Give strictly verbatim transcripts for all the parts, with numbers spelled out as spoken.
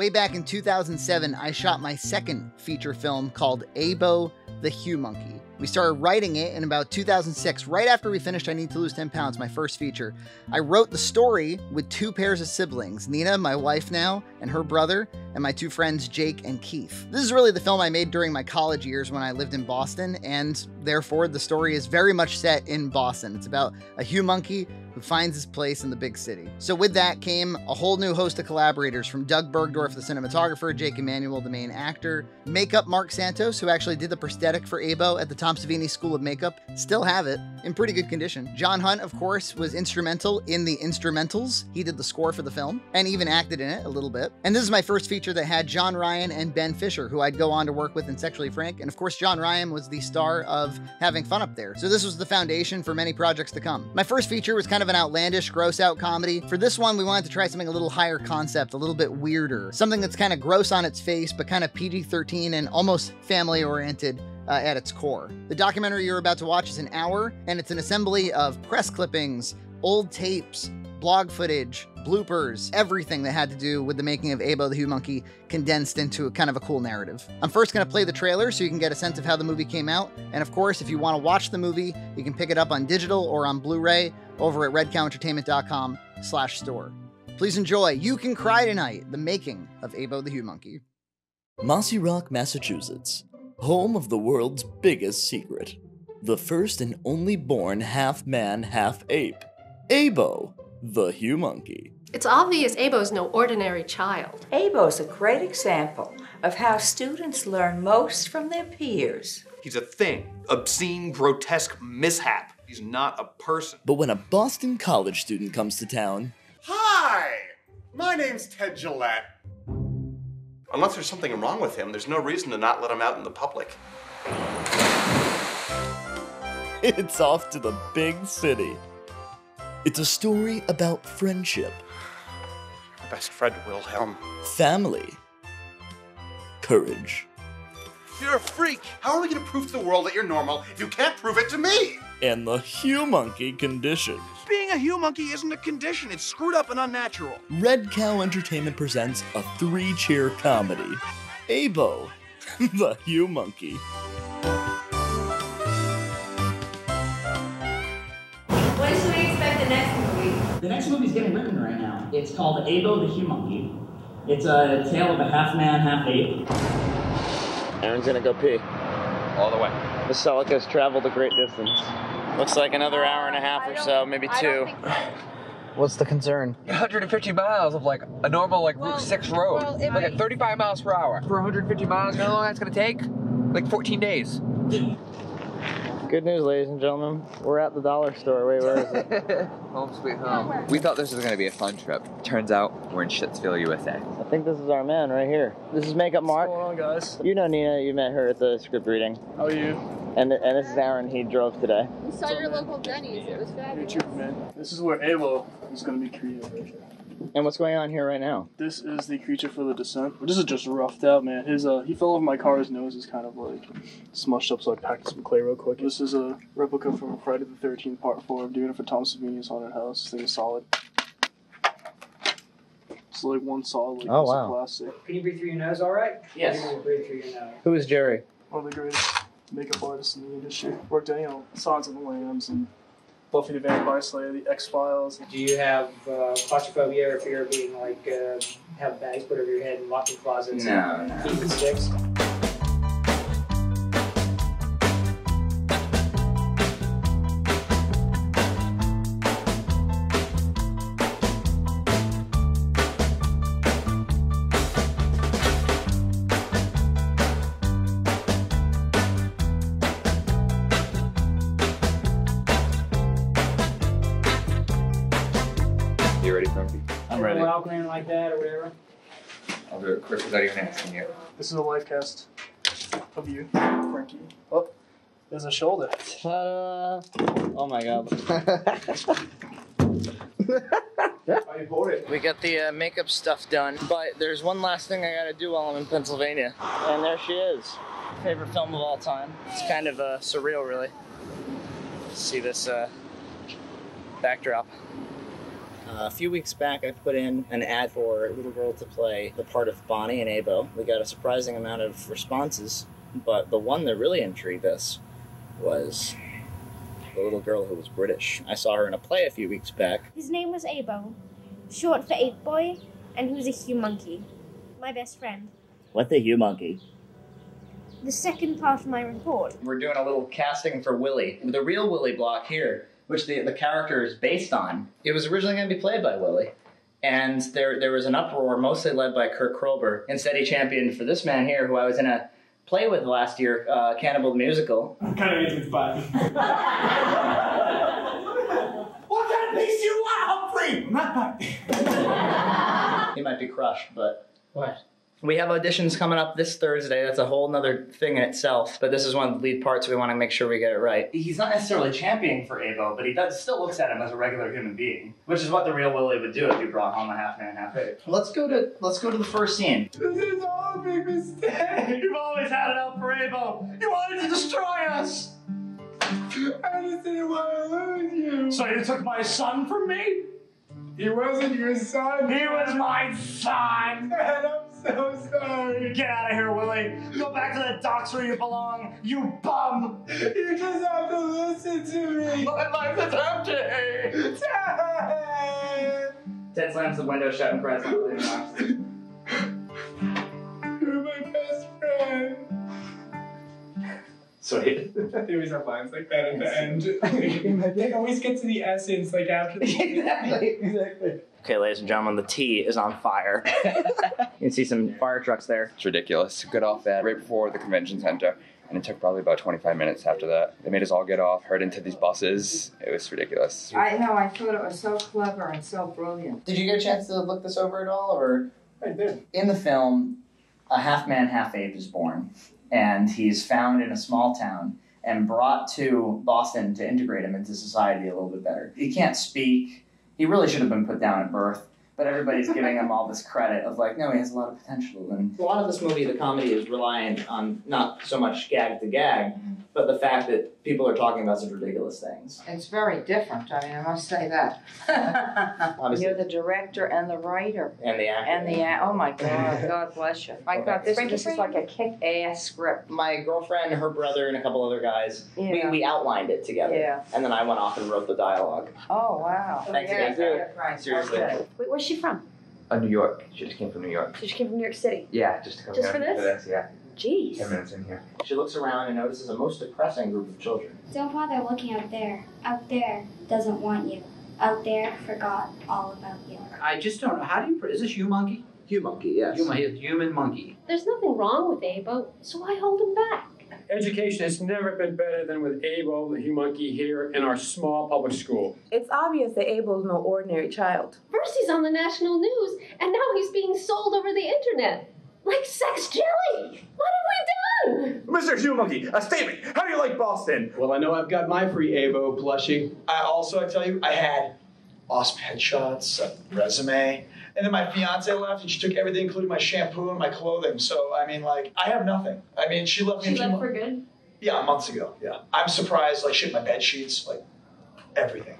Way back in two thousand seven, I shot my second feature film called A-Bo the Humonkey. We started writing it in about two thousand six, right after we finished I Need to Lose ten pounds, my first feature. I wrote the story with two pairs of siblings, Nina, my wife now, and her brother, and my two friends, Jake and Keith. This is really the film I made during my college years when I lived in Boston, and therefore the story is very much set in Boston. It's about a humonkey who finds his place in the big city. So with that came a whole new host of collaborators, from Doug Bergdorf, the cinematographer, Jake Emanuel, the main actor, makeup Mark Santos, who actually did the prosthetic for A-Bo at the Tom Savini School of Makeup, still have it, in pretty good condition. John Hunt, of course, was instrumental in the instrumentals. He did the score for the film, and even acted in it a little bit. And this is my first feature that had John Ryan and Ben Fisher, who I'd go on to work with in Sexually Frank, and of course John Ryan was the star of Having Fun Up There. So this was the foundation for many projects to come. My first feature was kind of an outlandish, gross-out comedy. For this one, we wanted to try something a little higher concept, a little bit weirder. Something that's kind of gross on its face, but kind of P G thirteen and almost family-oriented uh, at its core. The documentary you're about to watch is an hour, and it's an assembly of press clippings, old tapes, blog footage, bloopers, everything that had to do with the making of A-Bo the Humonkey condensed into a kind of a cool narrative. I'm first going to play the trailer so you can get a sense of how the movie came out. And of course, if you want to watch the movie, you can pick it up on digital or on Blu-ray over at red cow entertainment dot com slash store. Please enjoy You Can Cry Tonight, the making of A-Bo the Humonkey. Mossy Rock, Massachusetts, home of the world's biggest secret. The first and only born half-man, half-ape, A-Bo the Humonkey. It's obvious A-Bo's no ordinary child. A-Bo's a great example of how students learn most from their peers. He's a thing, obscene, grotesque mishap. He's not a person. But when a Boston College student comes to town... Hi! My name's Ted Gillette. Unless there's something wrong with him, there's no reason to not let him out in the public. It's off to the big city. It's a story about friendship. Our best friend, Wilhelm. Family. Courage. You're a freak! How are we gonna prove to the world that you're normal if you can't prove it to me? And the Humonkey condition. Being a Humonkey isn't a condition, it's screwed up and unnatural. Red Cow Entertainment presents a three-cheer comedy. A-Bo, the Humonkey. When should we expect the next movie? The next movie's getting written right now. It's called A-Bo, the Humonkey. It's a tale of a half-man, half-ape. Aaron's gonna go pee. All the way. The Selica's traveled a great distance. Looks like another hour and a half or so, maybe two. What's the concern? one hundred fifty miles of like a normal like well, Route six road. Well, like at thirty-five miles per hour. For one hundred fifty miles, you know how long that's gonna take? Like fourteen days. Good news, ladies and gentlemen. We're at the dollar store. Wait, where is it? Home sweet home. We thought this was going to be a fun trip. Turns out we're in Shitsville, U S A. I think this is our man right here. This is Makeup Mark. What's going on, guys? You know Nina. You met her at the script reading. How are you? And and this is Aaron. He drove today. We saw your local Denny's. It was fabulous. You're true, man. This is where A-Bo is going to be created. And what's going on here right now? This is the creature for The Descent. This is just roughed out, man. His uh, he fell off my car. His nose is kind of like smushed up, so I packed some clay real quick. This is a replica from Friday the thirteenth Part four. I'm doing it for Tom Savini's haunted house. This thing is solid. It's like one solid. Like, oh wow. Plastic. Can you breathe through your nose? All right. Yes. You breathe through your nose. Who is Jerry? One of the greatest makeup artists in the industry. Worked on, you know, Sons of the Lambs and Buffy the Vampire Slayer, the X-Files. Do you have uh, claustrophobia or fear of being like, uh, have bags put over your head and locked in closets? No, and no. Keep it sticks? Like that or whatever. I'll do it quick without even asking you. This is a live cast of you, Frankie. Oh, there's a shoulder. Ta-da. Oh my god. I bought it. We got the uh, makeup stuff done, but there's one last thing I gotta do while I'm in Pennsylvania. And there she is. Favorite film of all time. It's kind of uh, surreal, really. See this uh, backdrop. Uh, a few weeks back, I put in an ad for a little girl to play the part of Bonnie and A-Bo. We got a surprising amount of responses, but the one that really intrigued us was the little girl who was British. I saw her in a play a few weeks back. His name was A-Bo, short for Ape Boy, and he was a humonkey, my best friend. What's a humonkey? The second part of my report. We're doing a little casting for Willie, the real Willie Block here, which the, the character is based on. It was originally going to be played by Willie, and there there was an uproar, mostly led by Kirk Krober. Instead, he championed for this man here, who I was in a play with last year, uh, Cannibal Musical. I'm kind of into the vibe. What kind of makes you wild, please? Not mine. He might be crushed, but... What? We have auditions coming up this Thursday. That's a whole nother thing in itself, but this is one of the lead parts. We want to make sure we get it right. He's not necessarily championing for A-Bo, but he does, still looks at him as a regular human being, which is what the real Willie would do if you brought home a half man, half ape. Let's go to let's go to the first scene. This is all a big mistake. You've always had it out for A-Bo. You wanted to destroy us. I just didn't want to lose you. So you took my son from me? He wasn't your son. He was my son. So sorry. Get out of here, Willie. Go back to the docks where you belong, you bum. You just have to listen to me. My life is empty. Ted! Ted slams the window shut and cries. You're my best friend. Sorry. They always have lines like that at the end. They always get to the essence, like after the Exactly, exactly. Okay, ladies and gentlemen, the tea is on fire. You can see some fire trucks there. It's ridiculous. Got off that right before the convention center, and it took probably about twenty-five minutes after that. They made us all get off, herd into these buses. It was ridiculous. I know, I thought it was so clever and so brilliant. Did you get a chance to look this over at all, or? I did. In the film, a half-man, half-ape is born, and he's found in a small town and brought to Boston to integrate him into society a little bit better. He can't speak. He really should have been put down at birth, but everybody's giving him all this credit of like, no, he has a lot of potential. And a lot of this movie, the comedy, is reliant on not so much gag to gag, but the fact that people are talking about such ridiculous things. It's very different. I mean, I must say that. You're the director and the writer. And the actor. And the actor. Oh, my God. God bless you. My okay. God, this, this is like a kick-ass script. My girlfriend, her brother, and a couple other guys, yeah. we, we outlined it together. Yeah. And then I went off and wrote the dialogue. Oh, wow. Thanks yeah, again. Yeah, seriously. Okay. Wait, where's she from? Uh, New York. She just came from New York. She just came from New York City? Yeah, just to come just down. Just for this? Yeah. Jeez. Ten minutes in here. She looks around and notices a most depressing group of children. Don't bother looking out there. Out there doesn't want you. Out there forgot all about you. I just don't know. How do you... Is this humonkey? Humonkey, yes. Human, human monkey. There's nothing wrong with A-Bo, so why hold him back? Education has never been better than with A-Bo the Humonkey here in our small public school. It's obvious that A-Bo's no ordinary child. First he's on the national news, and now he's being sold over the internet. Like sex jelly! What have we done? Mister Humonkey, a statement! How do you like Boston? Well, I know I've got my free A-Bo plushie. I also, I tell you, I had awesome headshots, a resume, and then my fiance left and she took everything, including my shampoo and my clothing. So, I mean, like, I have nothing. I mean, she left me. She left for good? Yeah, months ago, yeah. I'm surprised, like, shit, my bed sheets, like, everything.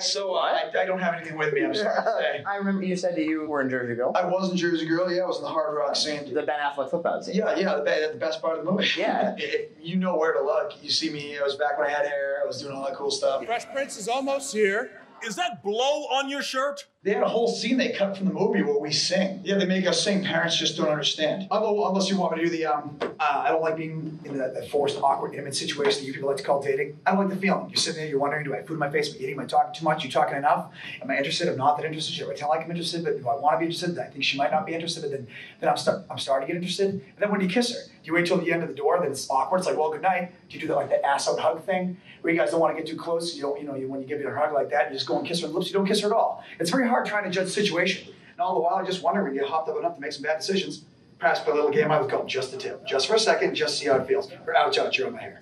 So I, I don't have anything with me, I'm sorry to say. I remember you said that you were in Jersey Girl. I was in Jersey Girl, yeah. I was in the Hard Rock scene. The Ben Affleck flip-out scene. Yeah, yeah, the, the best part of the movie. Yeah. If you know where to look. You see me, I was back when I had hair, I was doing all that cool stuff. Fresh Prince is almost here. Is that blow on your shirt? They had a whole scene they cut from the movie where we sing. Yeah, they make us sing. Parents just don't understand. Unless you want me to do the, um, uh, I don't like being in that, that forced, awkward, intimate situation that you people like to call dating. I don't like the feeling. You're sitting there, you're wondering, do I have food in my face? Am I eating? Am I talking too much? Are you talking enough? Am I interested? I'm not that interested. Should I tell like I'm interested? But do I want to be interested? I think she might not be interested. But then, then I'm, start, I'm starting to get interested. And then when you kiss her, do you wait till the end of the door? Then it's awkward. It's like, well, good night. Do you do that like that ass out hug thing where you guys don't want to get too close? You don't, you know, you, when you give her a hug like that, you just go and kiss her on the lips. You don't kiss her at all. It's very hard trying to judge situation. And all the while, I just wonder when you hopped up enough to make some bad decisions, perhaps by a little game I would call just the tip. Just for a second, just see how it feels. Or ouch, ouch, you're on my hair.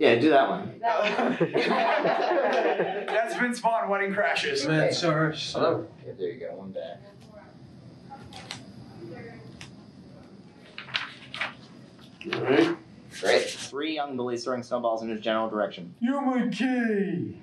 Yeah, do that one. That's Vince Vaughn, Wedding Crashes. Man, sorry. Hello. Yeah, there you go, one back. All right. Great. Three young bullies throwing snowballs in his general direction. You're my key.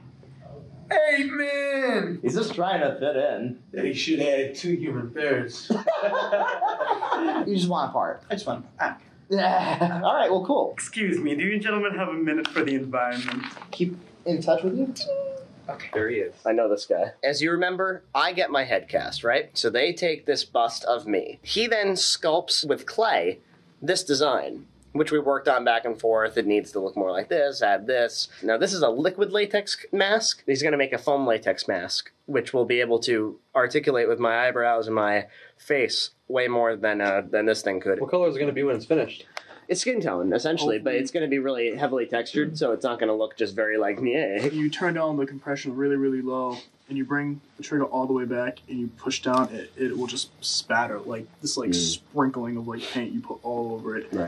Amen! He's just trying to fit in. That he should add two human bears. You just want a part. I just want a part. Ah. All right, well, cool. Excuse me, do you gentlemen have a minute for the environment? Keep in touch with you? Okay. There he is. I know this guy. As you remember, I get my head cast, right? So they take this bust of me. He then sculpts with clay this design, which we worked on back and forth. It needs to look more like this, add this. Now, this is a liquid latex mask. He's going to make a foam latex mask, which will be able to articulate with my eyebrows and my face way more than uh, than this thing could. What color is it going to be when it's finished? It's skin tone, essentially, oh, but it's going to be really heavily textured, so it's not going to look just very like me. You turn down the compression really, really low, and you bring the trigger all the way back, and you push down, it, it will just spatter, like this like mm. sprinkling of like paint you put all over it. Right.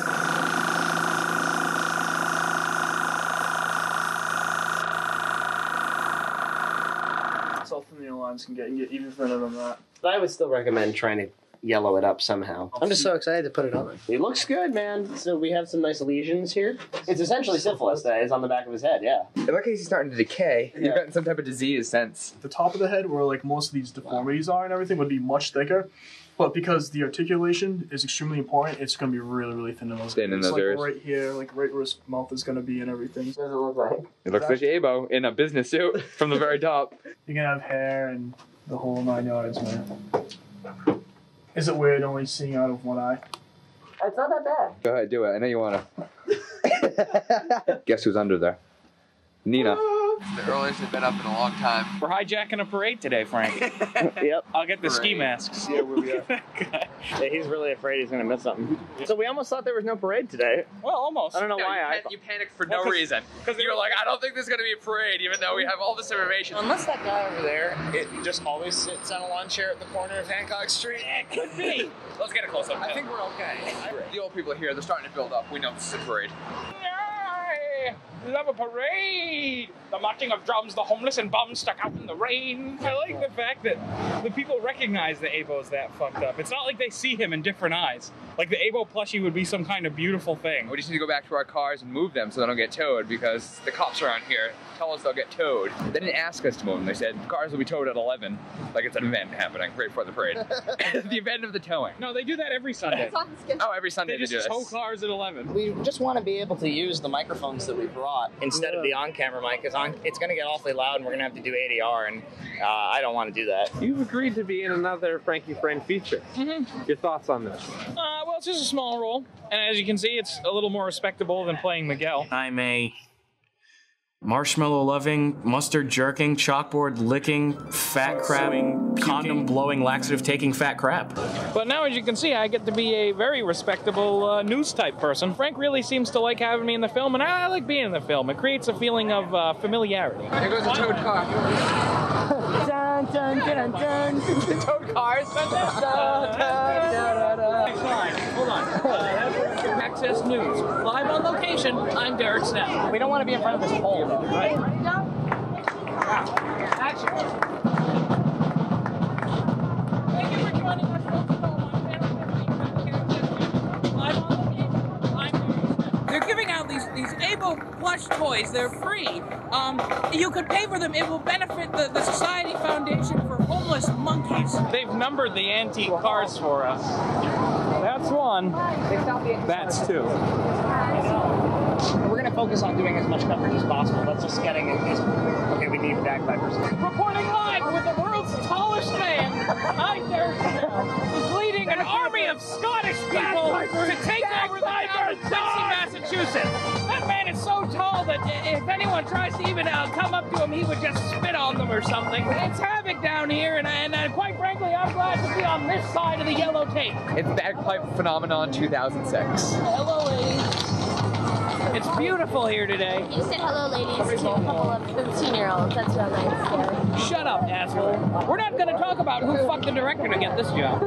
That's all from the lines can get, you can get even thinner than that. But I would still recommend trying to yellow it up somehow. I'm just so excited to put it on. It looks good, man. So we have some nice lesions here. It's essentially syphilis that is on the back of his head, yeah. In that case, he's starting to decay. Yeah. You've gotten some type of disease since. The top of the head, where like most of these deformities are and everything, would be much thicker. But because the articulation is extremely important, it's going to be really, really thin in those Thin in it's those like areas. Right here, like right where his mouth is going to be and everything. What does it look like? It looks like A-Bo in a business suit from the very top. You're going to have hair and the whole nine yards, man. Is it weird only seeing out of one eye? It's not that bad. Go ahead, do it. I know you want to. Guess who's under there? Nina. The earliest they've been up in a long time. We're hijacking a parade today, Frankie. Yep. I'll get the parade. Ski masks. Yeah, we'll be at. Yeah, he's really afraid he's going to miss something. So we almost thought there was no parade today. Well, almost. I don't know no, why you I... Pan you panicked for well, no reason. Because you were like, I don't think there's going to be a parade, even though we have all this information. Unless that guy over there, it just always sits on a lawn chair at the corner of Hancock Street. Yeah, it could be. Let's get a close-up. I think we're okay. The old people here, they're starting to build up. We know this is a parade. Love a parade! The marching of drums, the homeless and bums stuck out in the rain. I like the fact that the people recognize that A-Bo's that fucked up. It's not like they see him in different eyes. Like the A-Bo plushie would be some kind of beautiful thing. We just need to go back to our cars and move them so they don't get towed, because the cops around here tell us they'll get towed. They didn't ask us to move them. They said cars will be towed at eleven, like it's an event happening right before the parade. The event of the towing. No, they do that every Sunday. It's on the schedule. Oh, every Sunday they, they just do tow this. Cars at eleven. We just want to be able to use the microphones that we brought instead of the on-camera mic, because on, it's going to get awfully loud and we're going to have to do A D R, and uh, I don't want to do that. You've agreed to be in another Frankie Friend feature. Mm-hmm. Your thoughts on this? Uh, well, it's just a small role, and as you can see, it's a little more respectable than playing Miguel. I'm a marshmallow-loving, mustard-jerking, chalkboard-licking, fat-crabbing, condom-blowing, laxative-taking fat crap. But now, as you can see, I get to be a very respectable uh, news-type person. Frank really seems to like having me in the film, and I like being in the film. It creates a feeling of uh, familiarity. Here goes the toad car. Dun, dun, dun, dun. The toad cars. Da, da, da, da, da. Next line. Hold on. Uh, Access News. Live on location, I'm Derek Snell. We don't want to be in front of this pole, right? Wow. Action. Thank you for joining us. Live on location, I'm Derek Snell. They're giving out these, these A-Bo plush toys. They're free. Um, you could pay for them. It will benefit the, the Society Foundation for Homeless Monkeys. They've numbered the antique cars for us. That's one. That's two. We're going to focus on doing as much coverage as possible. That's just getting it. Okay, we need bagpipers. Reporting live with the world's tallest man, I dare say, is leading an army of Scottish people to take over the town of Quincy, Massachusetts. That man is so tall that if anyone tries to even uh, come up to him, he would just spit on them or something. It's havoc down here, and, and uh, quite frankly, I'm glad to be on this side of the yellow tape. It's Bagpipe Phenomenon two thousand six. Hello, ladies. It's beautiful here today. You said hello, ladies, to a couple of thirteen-year-olds. That's real nice. Shut up, asshole. We're not going to talk about who fucked the director to get this job.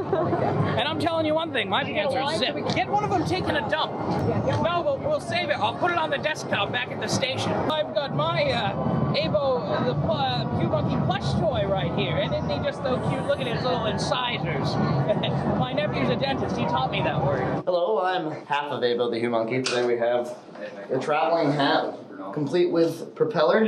And I'm telling you one thing, my pants are zip. Get one of them taking a dump. No, we'll, we'll save it. I'll put it on the desktop back at the station. I've got my uh, A-Bo the uh, Humonkey plush toy right here. And isn't he just so cute? Look at his little incisors. My nephew's a dentist. He taught me that word. Hello, I'm half of A-Bo the Humonkey. Today we have the traveling hat complete with propeller.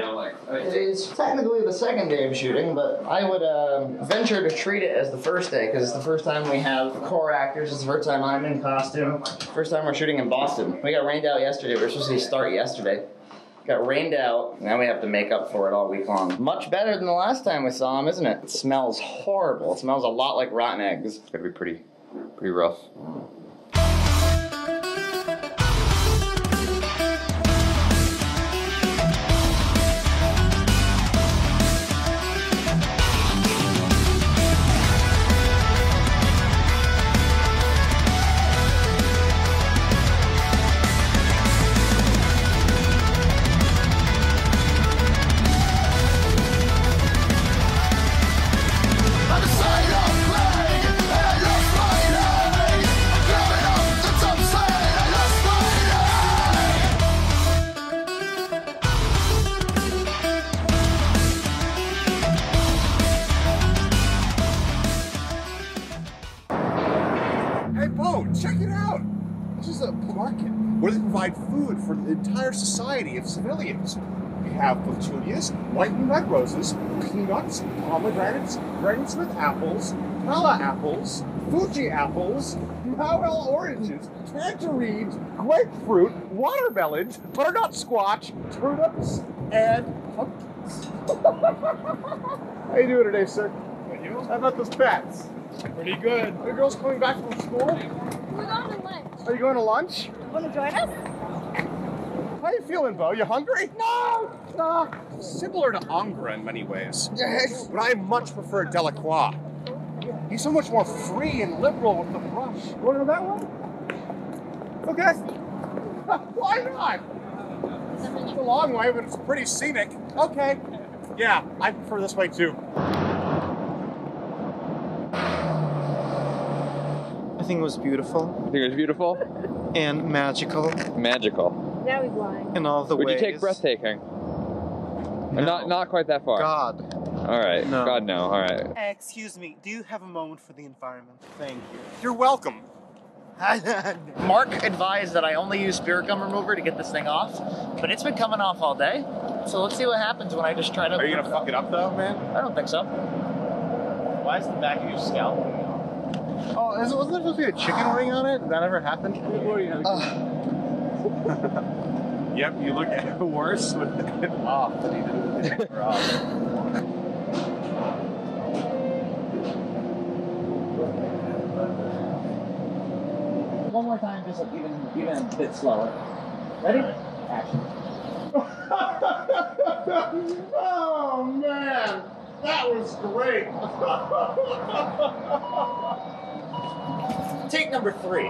It is technically the second day of shooting, but I would uh, venture to treat it as the first day because it's the first time we have core actors. It's the first time I'm in costume. First time we're shooting in Boston. We got rained out yesterday. We were supposed to start yesterday. Got rained out. Now we have to make up for it all week long. Much better than the last time we saw him, isn't it? It smells horrible. It smells a lot like rotten eggs. It's gonna be pretty, pretty rough. For the entire society of civilians. We have petunias, white and red roses, peanuts, pomegranates, granite smith apples, pala apples, Fuji apples, Mawel oranges, tangerines, grapefruit, watermelons, butternut squash, turnips, and pumpkins. How you doing today, sir? Good, you? How about those bats? Pretty good. Are the girls coming back from school? We're going to lunch. Are you going to lunch? Want to join us? How you feeling, Bo? You hungry? No! No! Similar to Angra in many ways. Yes. But I much prefer Delacroix. He's so much more free and liberal with the brush. You want to that one? Okay. Why not? It's a long way, but it's pretty scenic. Okay. Yeah, I prefer this way too. I think it was beautiful. I think it was beautiful? And magical. Magical. Now he's lying. In all the Would ways. Would you take breathtaking? No. Not, not quite that far. God. All right. No. God, no. All right. Excuse me. Do you have a moment for the environment? Thank you. You're welcome. Mark advised that I only use spirit gum remover to get this thing off, but it's been coming off all day. So let's see what happens when I just try to. Are you gonna fuck it up though, man? I don't think so. Why is the back of your scalp moving off? Oh, wasn't there supposed to be a chicken wing on it? Did that ever happen? Uh, Yep, you look worse with it off than you did with the paper off. One more time, just like even, even a bit slower. Ready? Action. Oh man, that was great. Take number three.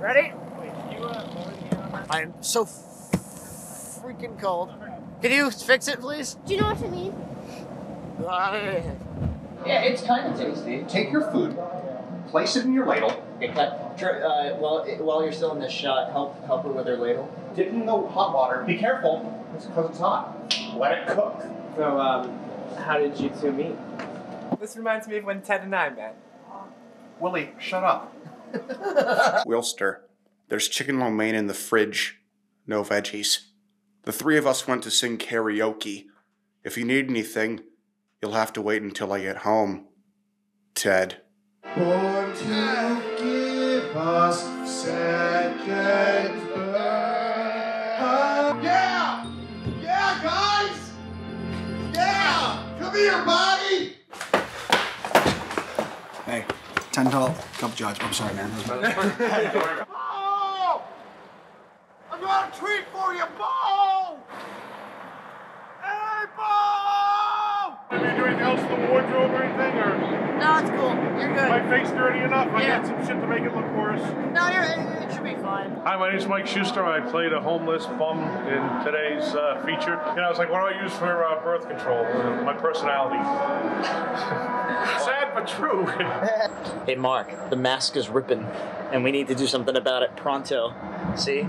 Ready? Wait, can you uh, lower the camera? I am so freaking cold. Can you fix it, please? Do you know what I mean? Yeah, it's kind of tasty. Take your food, place it in your ladle. It cut, uh, while, it, while you're still in this shot, help help her with her ladle. Dip in the hot water. Be careful. It's because it's hot. Let it cook. So, um, how did you two meet? This reminds me of when Ted and I met. Willie, shut up. Wilster, there's chicken lo mein in the fridge. No veggies. The three of us went to sing karaoke. If you need anything, you'll have to wait until I get home. Ted. Born to give us second birth. Yeah! Yeah, guys! Yeah! Come here, buddy! Hey. Ten dollars. Cup judge. I'm sorry, man. Oh! I got a treat for you, Bo! Hey, Bo! Have you doing else in the wardrobe or anything, or? No, it's cool. You're good. My face dirty enough. I yeah. got some shit to make it look worse. No, you're, it should be fine. Hi, my name's Mike Schuster. I played a homeless bum in today's uh, feature, and I was like, what do I use for uh, birth control? Uh, my personality. Sad but true. Hey Mark, the mask is ripping and we need to do something about it pronto. See?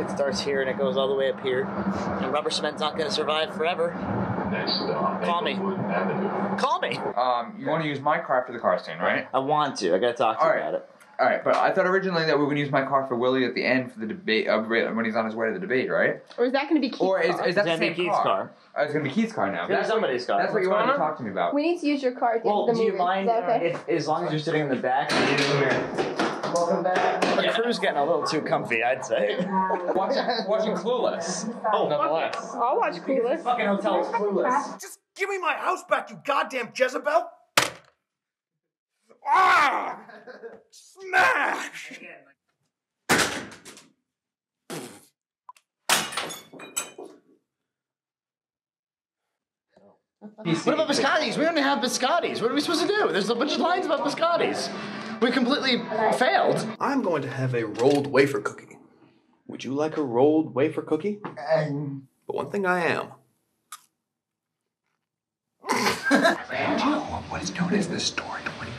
It starts here and it goes all the way up here. And rubber cement's not gonna survive forever. next to them on Call me. Avenue. Call me. Um, you yeah. want to use my car for the car scene, right? I want to. I got to talk to All you right. about it. All right, but I thought originally that we were going to use my car for Willie at the end for the debate uh, when he's on his way to the debate, right? Or is that going to be Keith's or is, car? Or is that the same Keith's car? car? Oh, it's going to be Keith's car now. It's going to be somebody's car. That's what you wanted to talk to me about. We need to use your car at the well, end of the movie. Well, do you mind okay? if, as long as you're sitting in the back? Welcome back. The crew's getting a little too comfy, I'd say. watching, watching Clueless. Oh, nonetheless. Yes. I'll watch Clueless. The fucking hotel is Clueless. Just give me my house back, you goddamn Jezebel. Ah! Smash! What about biscottis? We don't have biscottis. What are we supposed to do? There's a bunch of lines about biscottis. We completely failed. I'm going to have a rolled wafer cookie. Would you like a rolled wafer cookie? Um. But one thing I am. What is known as the store twenty.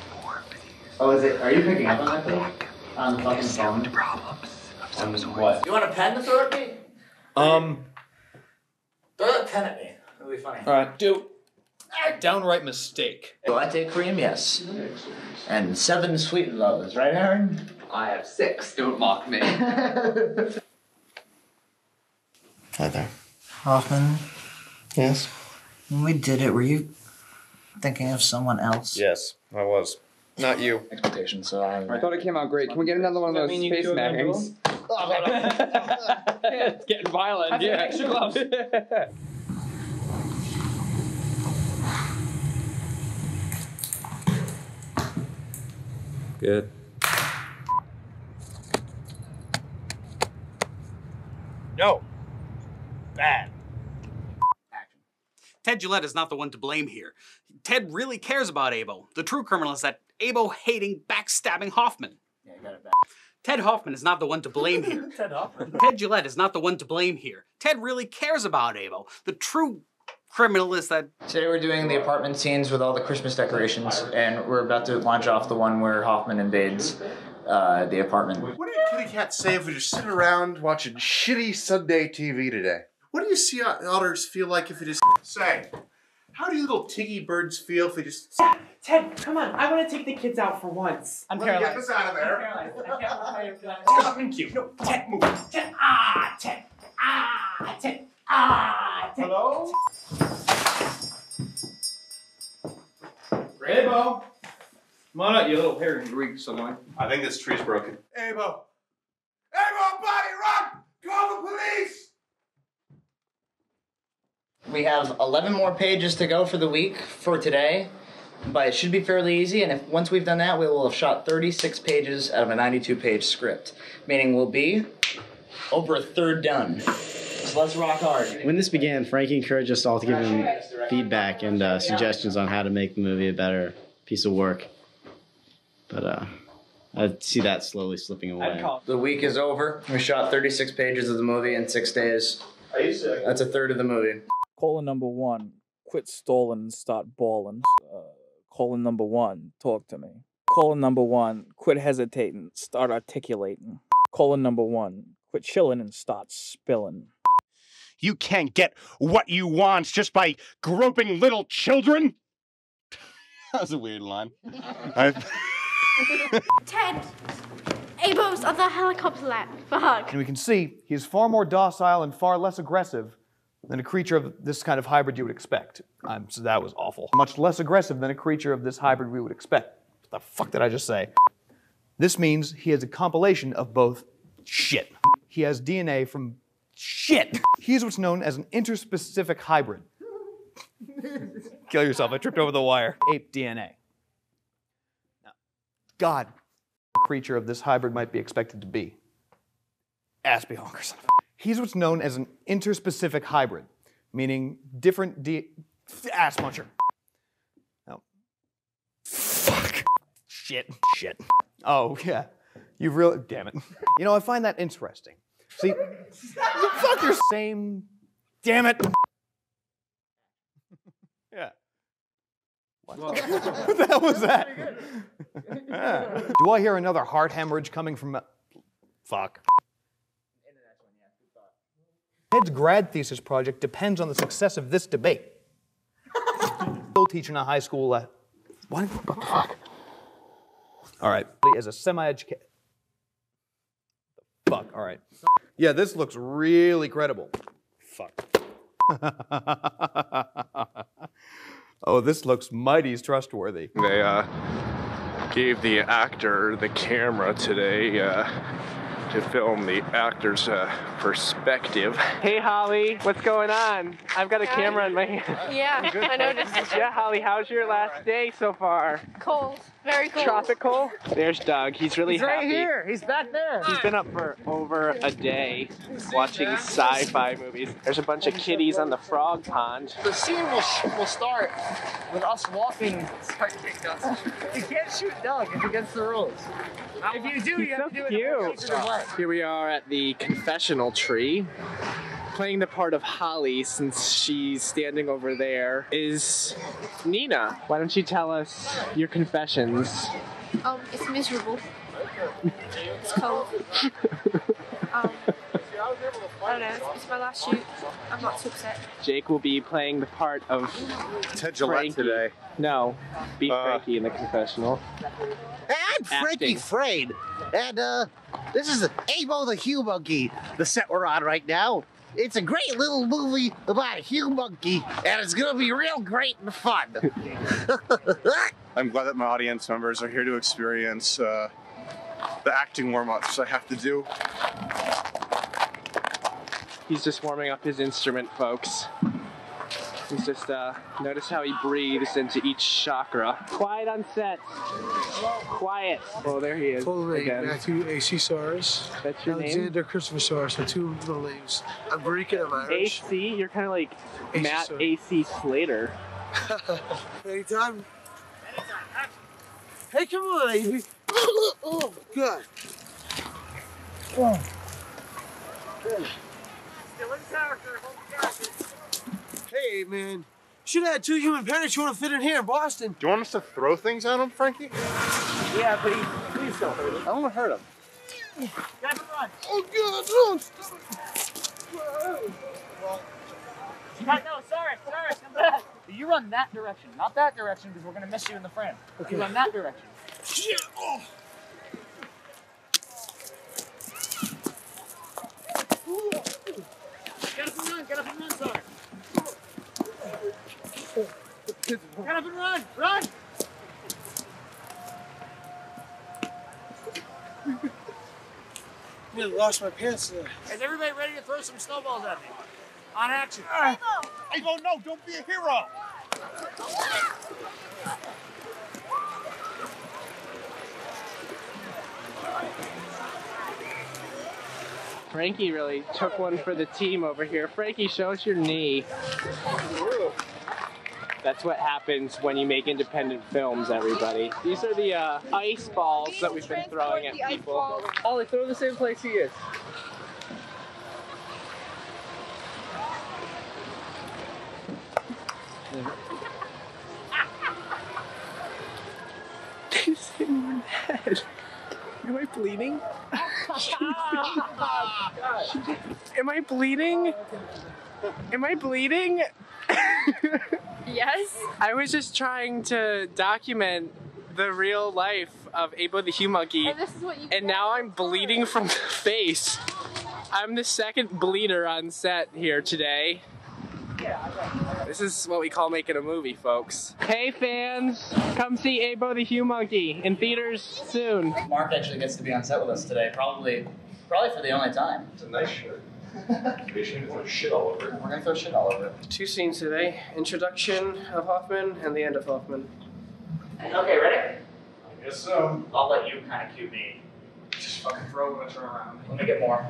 Oh, is it? Are you picking up on that thing? On the fucking sound problems of some sort. What? You want a pen to throw at me? Um. Throw that pen at me. It'll be funny. All right, do. A downright mistake. Latte cream, yes. And seven sweet lovers, right, Aaron? I have six. Don't mock me. Hi there. Hoffman. Yes. When we did it, were you thinking of someone else? Yes, I was. Not you. Expectations. So I'm, I thought it came out great. Can we get another one of those face mappings? It's getting violent. I yeah. Extra gloves. Good. No. Bad. Action. Ted Gillette is not the one to blame here. Ted really cares about A-Bo. The true criminal is that A-Bo hating, backstabbing Hoffman. Yeah, you got it back. Ted Hoffman is not the one to blame here. Ted Hoffman. Ted Gillette is not the one to blame here. Ted really cares about A-Bo. The true criminal is that... Today we're doing the apartment scenes with all the Christmas decorations, and we're about to launch off the one where Hoffman invades uh, the apartment. What do you kitty cats say if we just sit around watching shitty Sunday T V today? What do you see otters feel like if we just say? How do you little tiggy birds feel if they just... Ted, come on. I want to take the kids out for once. I'm paralyzed. Get this out of there. I'm paralyzed. Stop and cute. No, Ted, move. Ted, ah, Ted, ah, Ted, ah, Ted. Hello? A-Bo. Come on out, you little hairy Greek someone. I think this tree's broken. A-Bo. A-Bo, Bonnie, run! Call the police! We have eleven more pages to go for the week, for today, but it should be fairly easy, and if once we've done that, we will have shot thirty-six pages out of a ninety-two page script, meaning we'll be over a third done. So let's rock hard. When this began, Frankie encouraged us all to give him feedback and uh, suggestions on how to make the movie a better piece of work, but uh, I see that slowly slipping away. The week is over. We shot thirty-six pages of the movie in six days. That's a third of the movie. Colon number one, quit stalling and start balling. Uh, colon number one, talk to me. Colon number one, quit hesitating, start articulating. Colon number one, quit chilling and start spilling. You can't get what you want just by groping little children? That was a weird line. Ted, A-Bo's on the helicopter lap for hug. And we can see he is far more docile and far less aggressive than a creature of this kind of hybrid you would expect. Um, so that was awful. Much less aggressive than a creature of this hybrid we would expect. What the fuck did I just say? This means he has a compilation of both shit. He has D N A from shit. He is what's known as an interspecific hybrid. Kill yourself, I tripped over the wire. Ape D N A. God, a creature of this hybrid might be expected to be. Aspie honker son of a. He's what's known as an interspecific hybrid, meaning different D... ass muncher. No. Fuck. Shit. Shit. Oh, yeah. You really... Damn it. You know, I find that interesting. See... the fuck you're... Same... Damn it. Yeah. What? What the hell was that? Yeah. Do I hear another heart hemorrhage coming from... Fuck. Ted's grad thesis project depends on the success of this debate. co teacher in a high school. Uh, what? What the fuck? All right. As a semi-educated. Fuck. All right. Yeah, this looks really credible. Fuck. Oh, this looks mighty trustworthy. They uh, gave the actor the camera today uh, to film the actor's uh, perspective. Hey, Holly, what's going on? I've got a Hi. camera in my hand. Yeah, I noticed. Yeah, Holly, how's your last right. day so far? Cold. Very cool. Tropical. There's Doug. He's really He's right happy. here. He's back there. He's been up for over a day watching sci-fi movies. There's a bunch of kitties on the frog pond. The scene will, will start with us walking. Sorry, Jake, you can't shoot Doug. It's against the rules. If you do, you He's have so to do it in a way. Here we are at the confessional tree. Playing the part of Holly, since she's standing over there, is Nina. Why don't you tell us your confessions? Um, it's miserable. It's cold. um, I don't know. It's my last shoot. I'm not too upset. Jake will be playing the part of Ted Gillette Frankie. today. No, be uh, Frankie in the confessional. I'm Frankie Fraid, and uh, this is A-Bo the Humonkey, the set we're on right now. It's a great little movie about a humonkey, and it's gonna be real great and fun. I'm glad that my audience members are here to experience uh, the acting warm-ups I have to do. He's just warming up his instrument, folks. He's just, uh, notice how he breathes into each chakra. Quiet on set. Quiet. Oh, there he is. Full name, Matthew A C Saurus. That's your Alexander name? Alexander Christopher Saurus, the two middle names. I'm Greek and I'm Irish. A C? You're kind of like A C Matt Saurus. A C Slater. Anytime. Anytime. Hey, come on, baby. Oh, God. Oh. Good. Still in character. Hold the character. Hey, man. Should have had two human parents you want to fit in here in Boston. Do you want us to throw things at him, Frankie? Yeah, please. Please don't hurt him. I don't want to hurt him. Guys, run. Oh, God, no. Stop it. God, no, sorry, sorry. Come back. You run that direction. Not that direction, because we're going to miss you in the frame. Okay. You run that direction. Shit. Oh. Get up and run. Get up and run, sorry. Get up and run! Run! I nearly lost my pants there. Is everybody ready to throw some snowballs at me? On action. I don't know. Don't be a hero. Frankie really took one for the team over here. Frankie, show us your knee. That's what happens when you make independent films, everybody. These are the uh, ice balls that we've been throwing at people. Oh, they throw the same place he is. He's hitting your head. Am I bleeding? Am I bleeding? Am I bleeding? Yes. I was just trying to document the real life of A-Bo the Humonkey, and, this is what you and now I'm bleeding from the face. I'm the second bleeder on set here today. This is what we call making a movie, folks. Hey fans, come see A-Bo the Humonkey in theaters soon. Mark actually gets to be on set with us today, probably, probably for the only time. It's a nice shirt. We're gonna throw shit all over it. We're gonna throw shit all over it. Two scenes today. Introduction of Hoffman and the end of Hoffman. Okay, ready? I guess so. I'll let you kind of cue me. Just fucking throw when I turn around. Let me get more.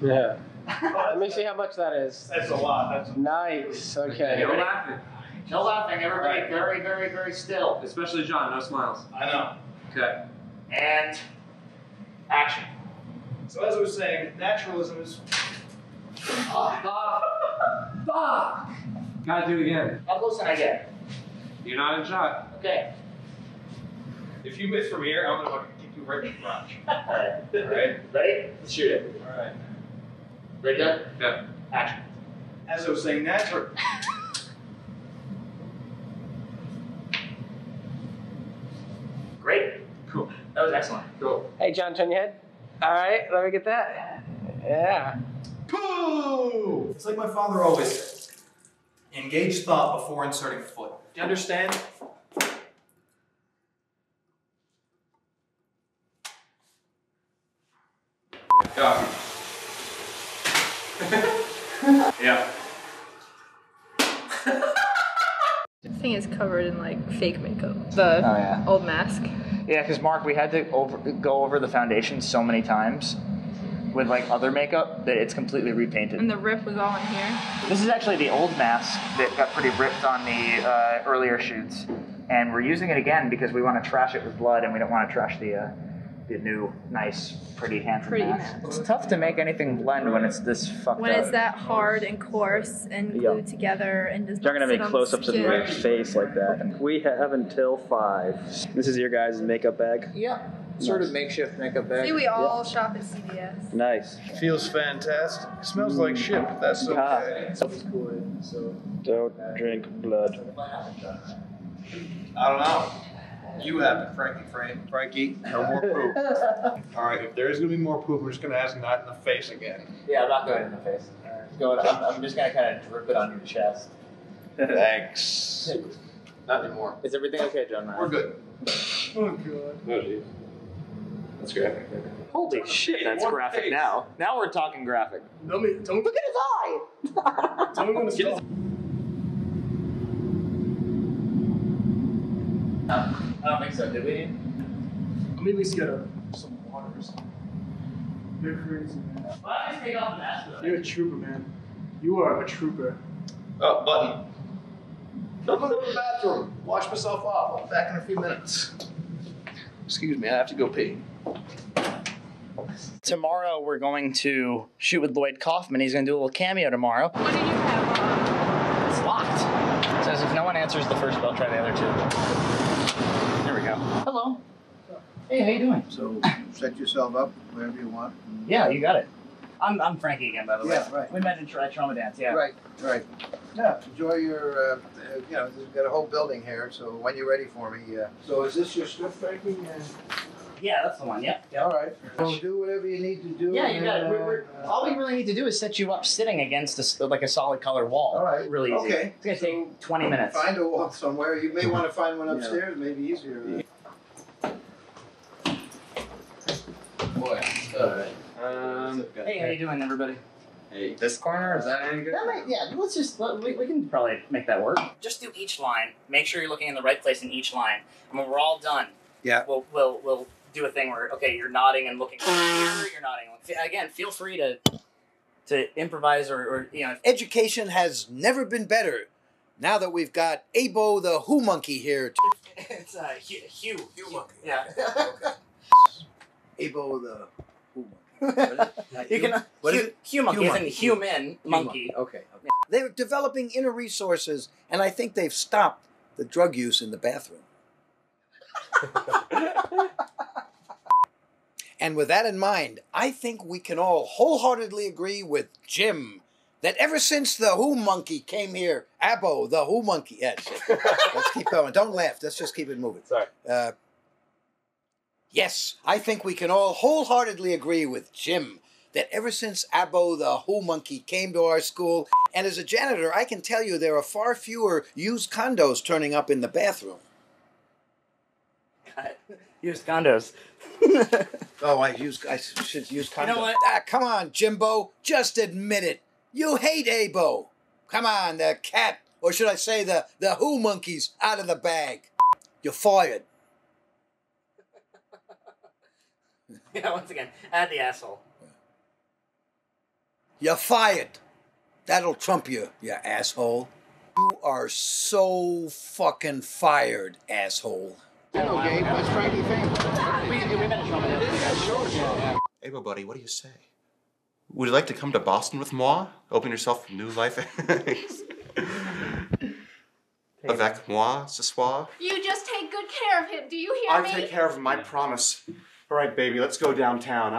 Yeah. Let me see how much that is. That's a lot. That's a nice. Okay. No laughing. No laughing. Everybody right. very, very, very still. Especially John. No smiles. I know. Okay. And action. So as I was saying, naturalism is. Oh, fuck. Fuck. Gotta do it again. How close can I get? You're not in shot. Okay. If you miss from here, I'm gonna fucking kick you right in the crotch. Alright. Alright? Ready? Let's shoot it. Alright. Ready, Doug? Yeah. Action. As I was saying, natural. was excellent. Cool. Hey, John, turn your head. All right, let me get that. Yeah. Pooh! It's like my father always says. Engage thought before inserting foot. Do you understand? Copy. Yeah. This thing is covered in like fake makeup. The oh, yeah. old mask. Yeah, because Mark, we had to over, go over the foundation so many times with like other makeup that it's completely repainted. And the rip was all in here. This is actually the old mask that got pretty ripped on the uh, earlier shoots, and we're using it again because we want to trash it with blood, and we don't want to trash the. Uh, The new, nice, pretty handsome pretty mask. Nice. It's tough to make anything blend when it's this fucked when up. When it's that hard and coarse and glued yep. together and just. They're gonna make close-ups of your face like that. And we have until five. This is your guys' makeup bag. Yeah, sort nice. Of makeshift makeup bag. See, we all yep. shop at C V S. Nice. Feels fantastic. Smells like shit, but that's okay. Ah. Don't drink blood. I don't know. You have it, Frankie, Frank. Frankie, no more poop. All right, if there's going to be more poop, we're just going to ask not in the face again. Yeah, I'm not going in the face. Right. Going, I'm, I'm just going to kind of drip it on your chest. Thanks. Not anymore. Is everything okay, John Ryan? We're good. Oh, God. Oh, geez. That's graphic. Holy shit, that's what graphic face. Now. Now we're talking graphic. Tell me, tell me. Look at his eye! Tell me when to stop. No, I don't think so, did we? Let me at least get a, some water or something. You're crazy, man. Why don't I take off the mask, though? You're a trooper, man. You are a trooper. Oh, button. Don't go to the bathroom. Wash myself off. I'll be back in a few minutes. Excuse me, I have to go pee. Tomorrow we're going to shoot with Lloyd Kaufman. He's going to do a little cameo tomorrow. What do you have on? It's locked. It says if no one answers the first bell, try the other two. Hello. Hey, how you doing? So set yourself up wherever you want. Yeah, you got it. I'm I'm Frankie again, by the way. Yeah, right. We met in tra trauma dance. Yeah. Right, right. Yeah. Enjoy your. Uh, uh, you know, we've got a whole building here, so when you're ready for me. Uh, so is this your stuff, Frankie? Uh, yeah, that's the one. Yeah. yeah. All right. So do whatever you need to do. Yeah, you got it. Uh, we're, we're, uh, all we really need to do is set you up sitting against a, like a solid color wall. All right. Really easy. Okay. It's gonna so take twenty minutes. Find a wall somewhere. You may want to find one upstairs. Yeah. Maybe easier. Right? Yeah. Alright. Um, hey, how you doing, everybody? Hey, this corner, is that any good? That might, yeah, let's just, we, we can probably make that work. Just do each line. Make sure you're looking in the right place in each line. And when we're all done, yeah. we'll, we'll, we'll do a thing where, okay, you're nodding and looking here, you're nodding. Again, feel free to to improvise or, or, you know. Education has never been better now that we've got A-Bo the Humonkey here. It's uh, Hugh. Hugh. Hugh Monkey. Yeah. Okay. A-Bo the... You can, what is it? Humonkey, as in human monkey. Okay. okay. They're developing inner resources, and I think they've stopped the drug use in the bathroom. And with that in mind, I think we can all wholeheartedly agree with Jim that ever since the Humonkey came here, A-Bo the Humonkey. Yes. Let's keep going. Don't laugh. Let's just keep it moving. Sorry. Uh, Yes, I think we can all wholeheartedly agree with Jim that ever since A-Bo the Humonkey came to our school, and as a janitor, I can tell you there are far fewer used condos turning up in the bathroom. God. Used condos. oh, I, use, I should use condos. You know what? Ah, come on, Jimbo. Just admit it. You hate A-Bo. Come on, the cat, or should I say the, the Humonkey's out of the bag. You're fired. Yeah, once again, add the asshole. You're fired. That'll trump you, you asshole. You are so fucking fired, asshole. Hello, Gabe. What's Frankie think? We met a trouble. Yeah, A-Bo, buddy, what do you say? Would you like to come to Boston with moi? Open yourself to new life. Avec moi ce soir? You just take good care of him. Do you hear I me? I take care of him. I promise. All right, baby, let's go downtown,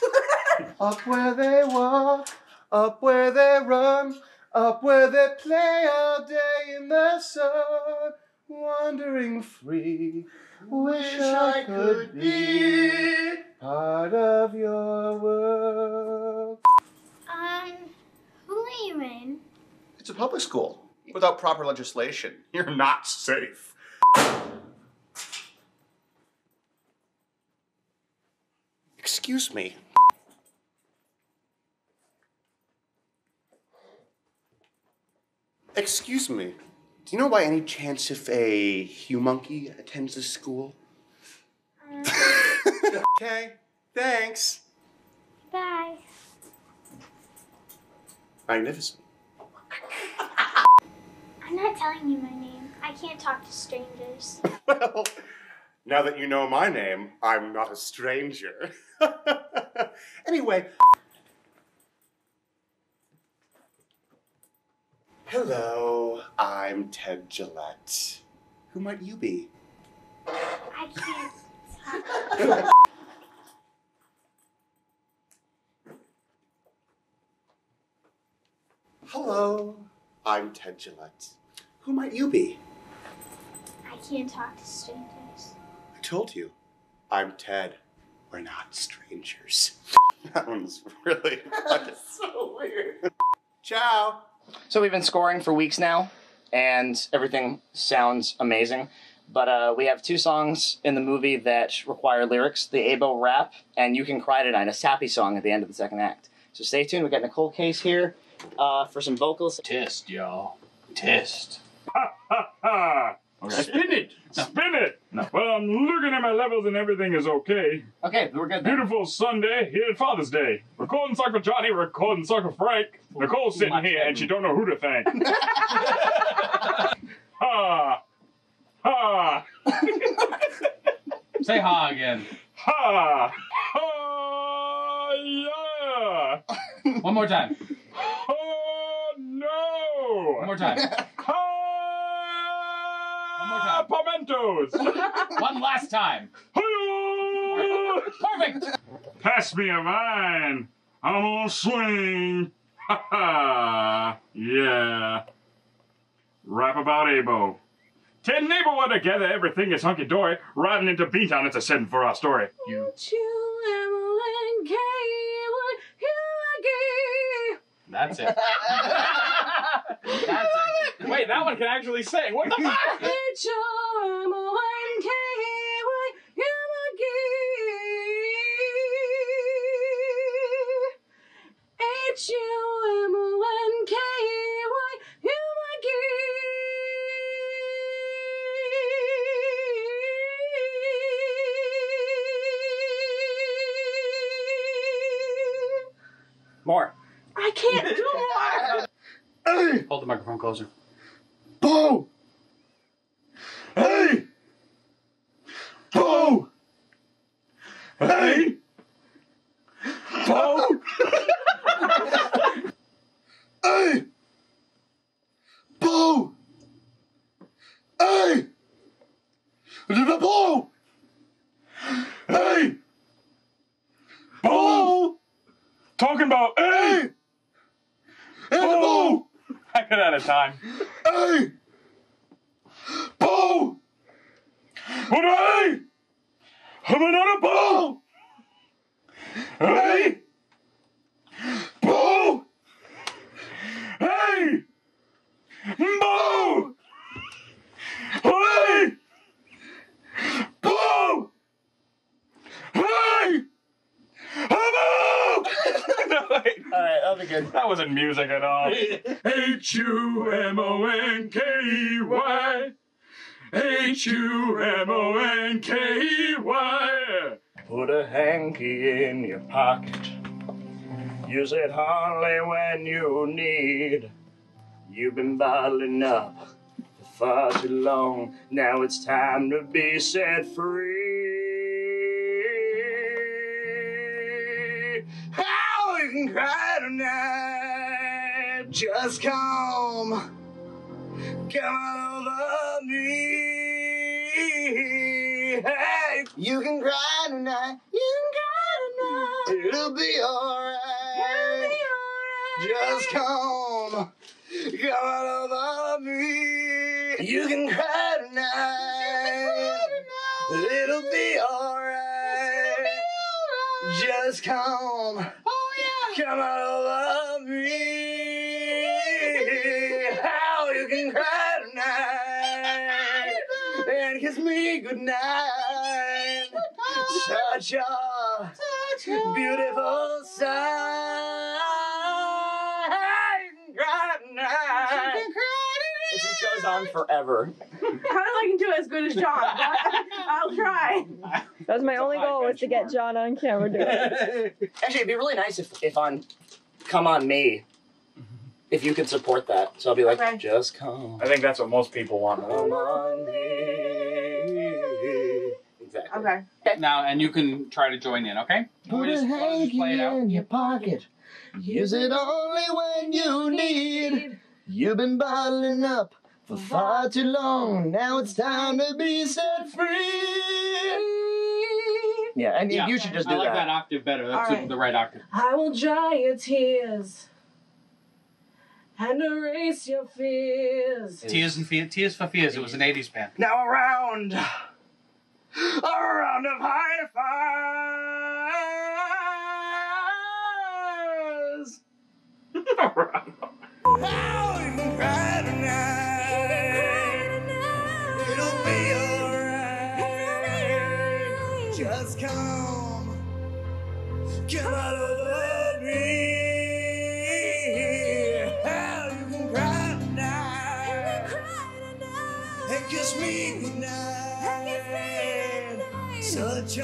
huh? Up where they walk, up where they run, up where they play all day in the sun, wandering free, Wish I could be part of your world. Um, who are you in? It's a public school. Without proper legislation, you're not safe. Excuse me. Excuse me. Do you know by any chance if a humonkey attends this school? Um. Okay, thanks. Bye. Magnificent. I'm not telling you my name. I can't talk to strangers. Well, now that you know my name, I'm not a stranger. Anyway. Hello, I'm Ted Gillette. Who might you be? I can't talk. Hello, I'm Ted Gillette. Who might you be? I can't talk to strangers. I told you, I'm Ted. We're not strangers. That one's really so weird. Ciao. So we've been scoring for weeks now, and everything sounds amazing. But uh, we have two songs in the movie that require lyrics, the A-Bo rap and You Can Cry Tonight, a sappy song at the end of the second act. So stay tuned. We've got Nicole Case here uh, for some vocals. Test, y'all. Test. Ha, ha, ha. Okay. Spin it. No. Spin it. No. Well, I'm looking at my levels and everything is okay. Okay, we're good then. Beautiful Sunday here at Father's Day. Recording Sucker Johnny, recording Sucker Frank. Nicole's sitting My here friend. and she don't know who to thank. Ha. Ha. Say ha again. Ha. Ha. Yeah. One more time. Oh, no. One more time. Ha. Pimentos! One last time. Perfect! Pass me a vine. I'm on swing. Ha ha. Yeah. Rap about A-Bo. Ted and A-Bo are together. Everything is hunky-dory. Riding into B-Town. It's a setting for our story. You That's it. That's it. Wait, that one can actually sing. What the fuck? H O M O N K Y Humonkey. H O M O N K Y Humonkey. More. I can't do more. Hold the microphone closer. Bo! Hey! Bo! Hey! Bo! Hey! Bo! Hey! The Bo! Hey! Bo! Talking about hey! Bo! I got out of time. Hey! Bo! What I? I'm another Bo! Hey! Bo! Hey! Bo! Hey! Bo! Hey! Hello! No, wait. All right, that'll be good. That wasn't music at all. H U M O N K E Y. H U M O N K E Y. Put a hanky in your pocket. Use it hardly when you need. You've been bottling up for far too long. Now it's time to be set free. How you can cry tonight. Just come. Come on over me. Hey, you can cry tonight. You can cry tonight. It'll be alright. It'll be alright. Just come. Come on over me. You can cry tonight. You can cry tonight. It'll be alright. Right. Just come. Oh, yeah. Come on over me. How you can cry tonight. And kiss me goodnight. Such a beautiful sight. You can cry tonight. You can cry tonight. It just goes on forever. I can do it as good as John, but I'll try. That was my only goal, was to get John on camera doing it. Actually, it'd be really nice if, if on Come On Me, if you could support that. So I'll be like, okay. Just come. I think that's what most people want. Come on me. Exactly. Okay. Now, and you can try to join in, okay? Put a hanky in your pocket. Use it only when you need. You've been bottling up for far too long, now it's time to be set free. Yeah, and yeah. You should just do that. I like that. that octave better. That's right. The right octave. I will dry your tears and erase your fears. Tears and fears. Tears for Fears. It was an eighties band. Now a round, a round of high fives. A round of high fives. Just come, come out over me. How you can cry tonight, and kiss me goodnight. Such a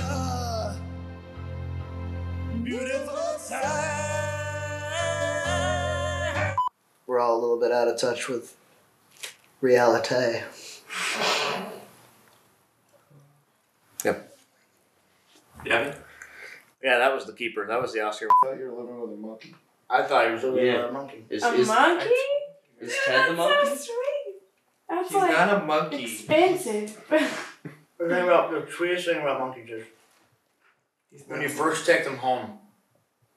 beautiful sight. We're all a little bit out of touch with reality. Yep. Yeah, yeah, that was The Keeper. That was the Oscar. I thought you were living with a monkey. I thought you were living yeah. with a monkey. Is, a is, monkey? Is Ted the monkey? That's so sweet. That's He's like not a monkey. Expensive. The thing about the sweetest thing about monkeys is when you first take them home.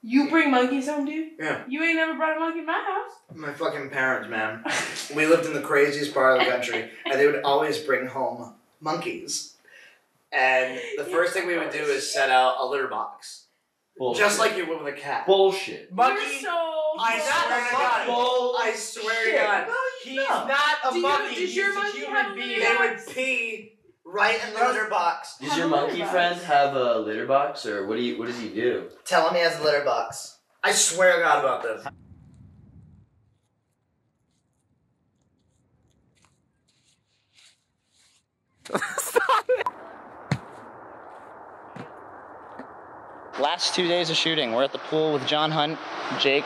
You bring monkeys home, dude? Yeah. You ain't never brought a monkey in my house. My fucking parents, man. We lived in the craziest part of the country, and they would always bring home monkeys. And the first thing we would do is set out a litter box. Bullshit. Just like you would with a cat. Bullshit. Monkey, You're so I, swear to God, I swear to God. No, he's no. not a do monkey. You, he's your a monkey human being. They would pee right in the litter box. Does your monkey friend have a litter box, or what do you? What does he do? Tell him he has a litter box. I swear to God about this. Last two days of shooting, we're at the pool with John Hunt, Jake,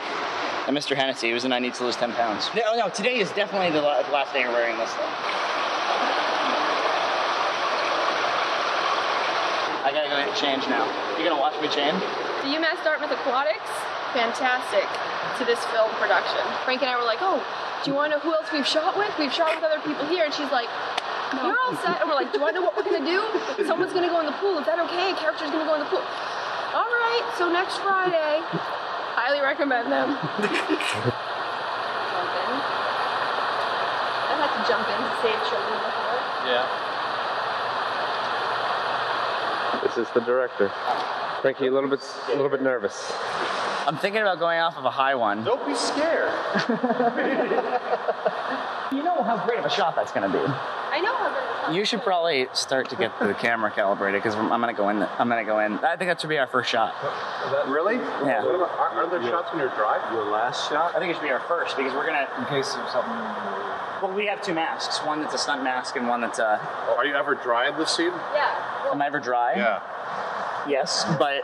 and Mister Hennessy, who's in I Need to Lose ten pounds. No, no, today is definitely the last day we're wearing this thing. I gotta go get change now. You gonna watch me change? The UMass Dartmouth Aquatics, fantastic to this film production. Frank and I were like, oh, do you wanna know who else we've shot with? We've shot with other people here, and she's like, you're all set, and we're like, do you wanna know what we're gonna do? Someone's gonna go in the pool, is that okay? A character's gonna go in the pool. All right, so next Friday, highly recommend them. Jump in. I'd like to jump in to save children before. Yeah. This is the director. Frankie, a little bit, a little bit nervous. I'm thinking about going off of a high one. Don't be scared. You know how great of a shot that's gonna be. I know how great of a shot. You should probably start to get the camera calibrated because I'm gonna go in. I'm gonna go in. I think that should be our first shot. That, really? Yeah. Are, are there yeah. shots when you're driving? Your last shot? I think it should be our first because we're gonna. In case of something. Well, we have two masks. One that's a stunt mask and one that's a. Oh, are you ever dry in this scene? Yeah. Am I ever dry? Yeah. Yes, but.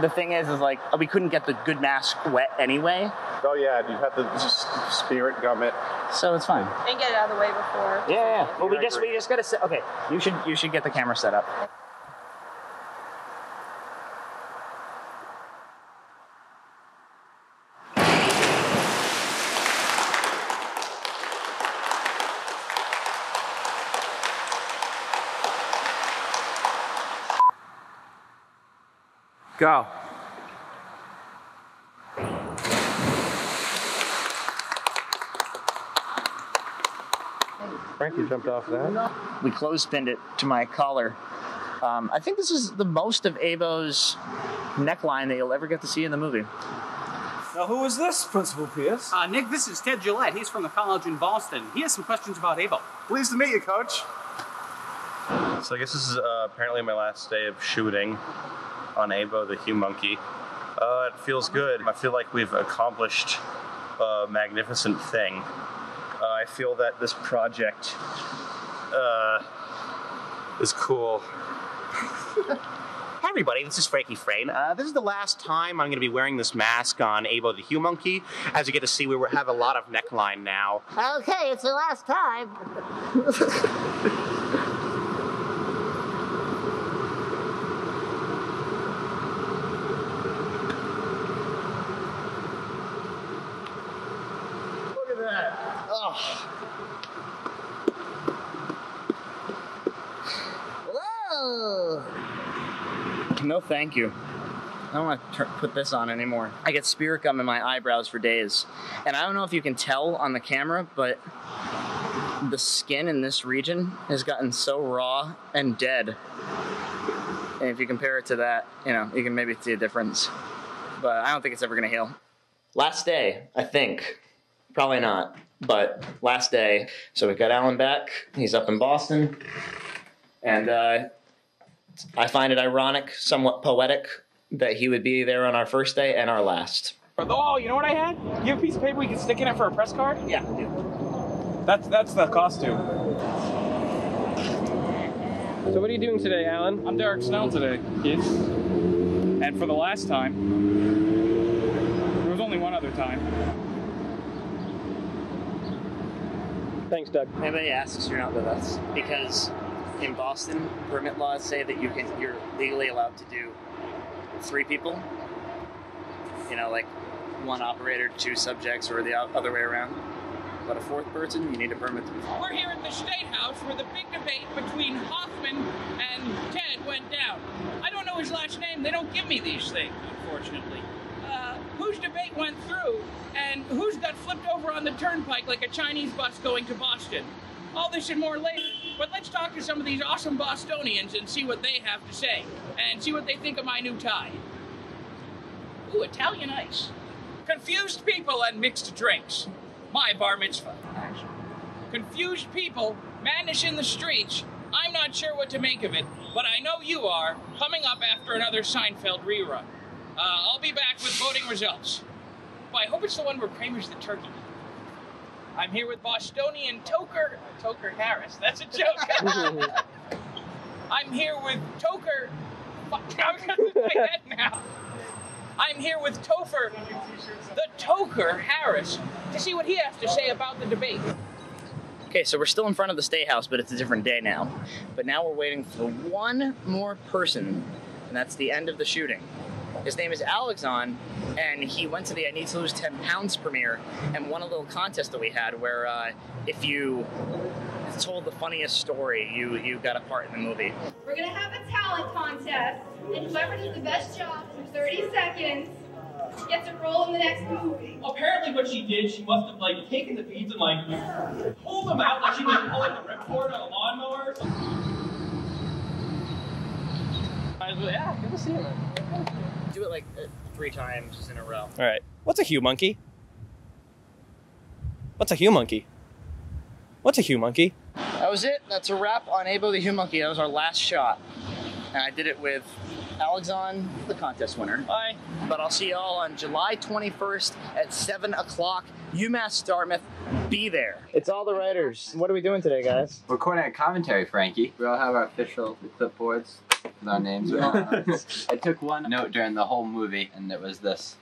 The thing is, is like, we couldn't get the good mask wet anyway. Oh, yeah, you'd have to just spirit gum it. So it's fine. And get it out of the way before. Yeah, yeah. Well, we just, we just got to set, okay, you should, you should get the camera set up. Go. Frankie jumped off that. We clothespined it to my collar. Um, I think this is the most of A-Bo's neckline that you'll ever get to see in the movie. Now, who is this, Principal Pierce? Uh, Nick, this is Ted Gillette. He's from the college in Boston. He has some questions about A-Bo. Pleased to meet you, Coach. So I guess this is uh, apparently my last day of shooting on A-Bo the Humonkey. Uh, it feels good. I feel like we've accomplished a magnificent thing. Uh, I feel that this project uh, is cool. Hi everybody, this is Frankie Frayne. Uh, this is the last time I'm going to be wearing this mask on A-Bo the Humonkey. As you get to see, we have a lot of neckline now. Okay, it's the last time. Look at that. Oh. No, thank you. I don't want to put this on anymore. I get spirit gum in my eyebrows for days. And I don't know if you can tell on the camera, but the skin in this region has gotten so raw and dead. And if you compare it to that, you know, you can maybe see a difference. But I don't think it's ever going to heal. Last day, I think. Probably not, but last day. So we've got Alan back. He's up in Boston. And, uh... I find it ironic, somewhat poetic, that he would be there on our first day and our last. Oh, you know what I had? You have a piece of paper we can stick in it for a press card? Yeah, dude. That's, that's the costume. So what are you doing today, Alan? I'm Derek Snell today, kids. And for the last time, there was only one other time. Thanks, Doug. Anybody asks, you're not with us, because in Boston, permit laws say that you can, you're legally allowed to do three people. You know, like one operator, two subjects, or the other way around. But a fourth person, you need a permit to be. We're here at the State House where the big debate between Hoffman and Ted went down. I don't know his last name. They don't give me these things, unfortunately. Uh, whose debate went through, and who's got flipped over on the turnpike like a Chinese bus going to Boston? All this and more later, but let's talk to some of these awesome Bostonians and see what they have to say, and see what they think of my new tie. Ooh, Italian ice. Confused people and mixed drinks. My bar mitzvah. Confused people, madness in the streets. I'm not sure what to make of it, but I know you are, coming up after another Seinfeld rerun. Uh, I'll be back with voting results. Well, I hope it's the one where Kramer's the turkey. I'm here with Bostonian Toker, Topher Harris, that's a joke. I'm here with Toker, I'm going to my head now. I'm here with Topher, the Toker Harris, to see what he has to say about the debate. Okay, so we're still in front of the State House, but it's a different day now. But now we're waiting for one more person, and that's the end of the shooting. His name is Alexon, and he went to the I Need to Lose ten pounds premiere and won a little contest that we had where uh, if you told the funniest story, you, you got a part in the movie. We're going to have a talent contest, and whoever does the best job in thirty seconds gets a role in the next movie. Apparently what she did, she must have like taken the beads and like pulled them out like she was pulling the ripcord on a lawnmower. Yeah, good to see you. Do it like uh, three times just in a row. All right. What's a Humonkey? What's a Humonkey? What's a Humonkey? That was it. That's a wrap on A-Bo the Humonkey. That was our last shot. And I did it with Alexon, the contest winner. Bye. But I'll see y'all on July twenty-first at seven o'clock, UMass Dartmouth. Be there. It's all the writers. What are we doing today, guys? We're recording a commentary, Frankie. We all have our official clipboards. No names. I took one note during the whole movie, and it was this.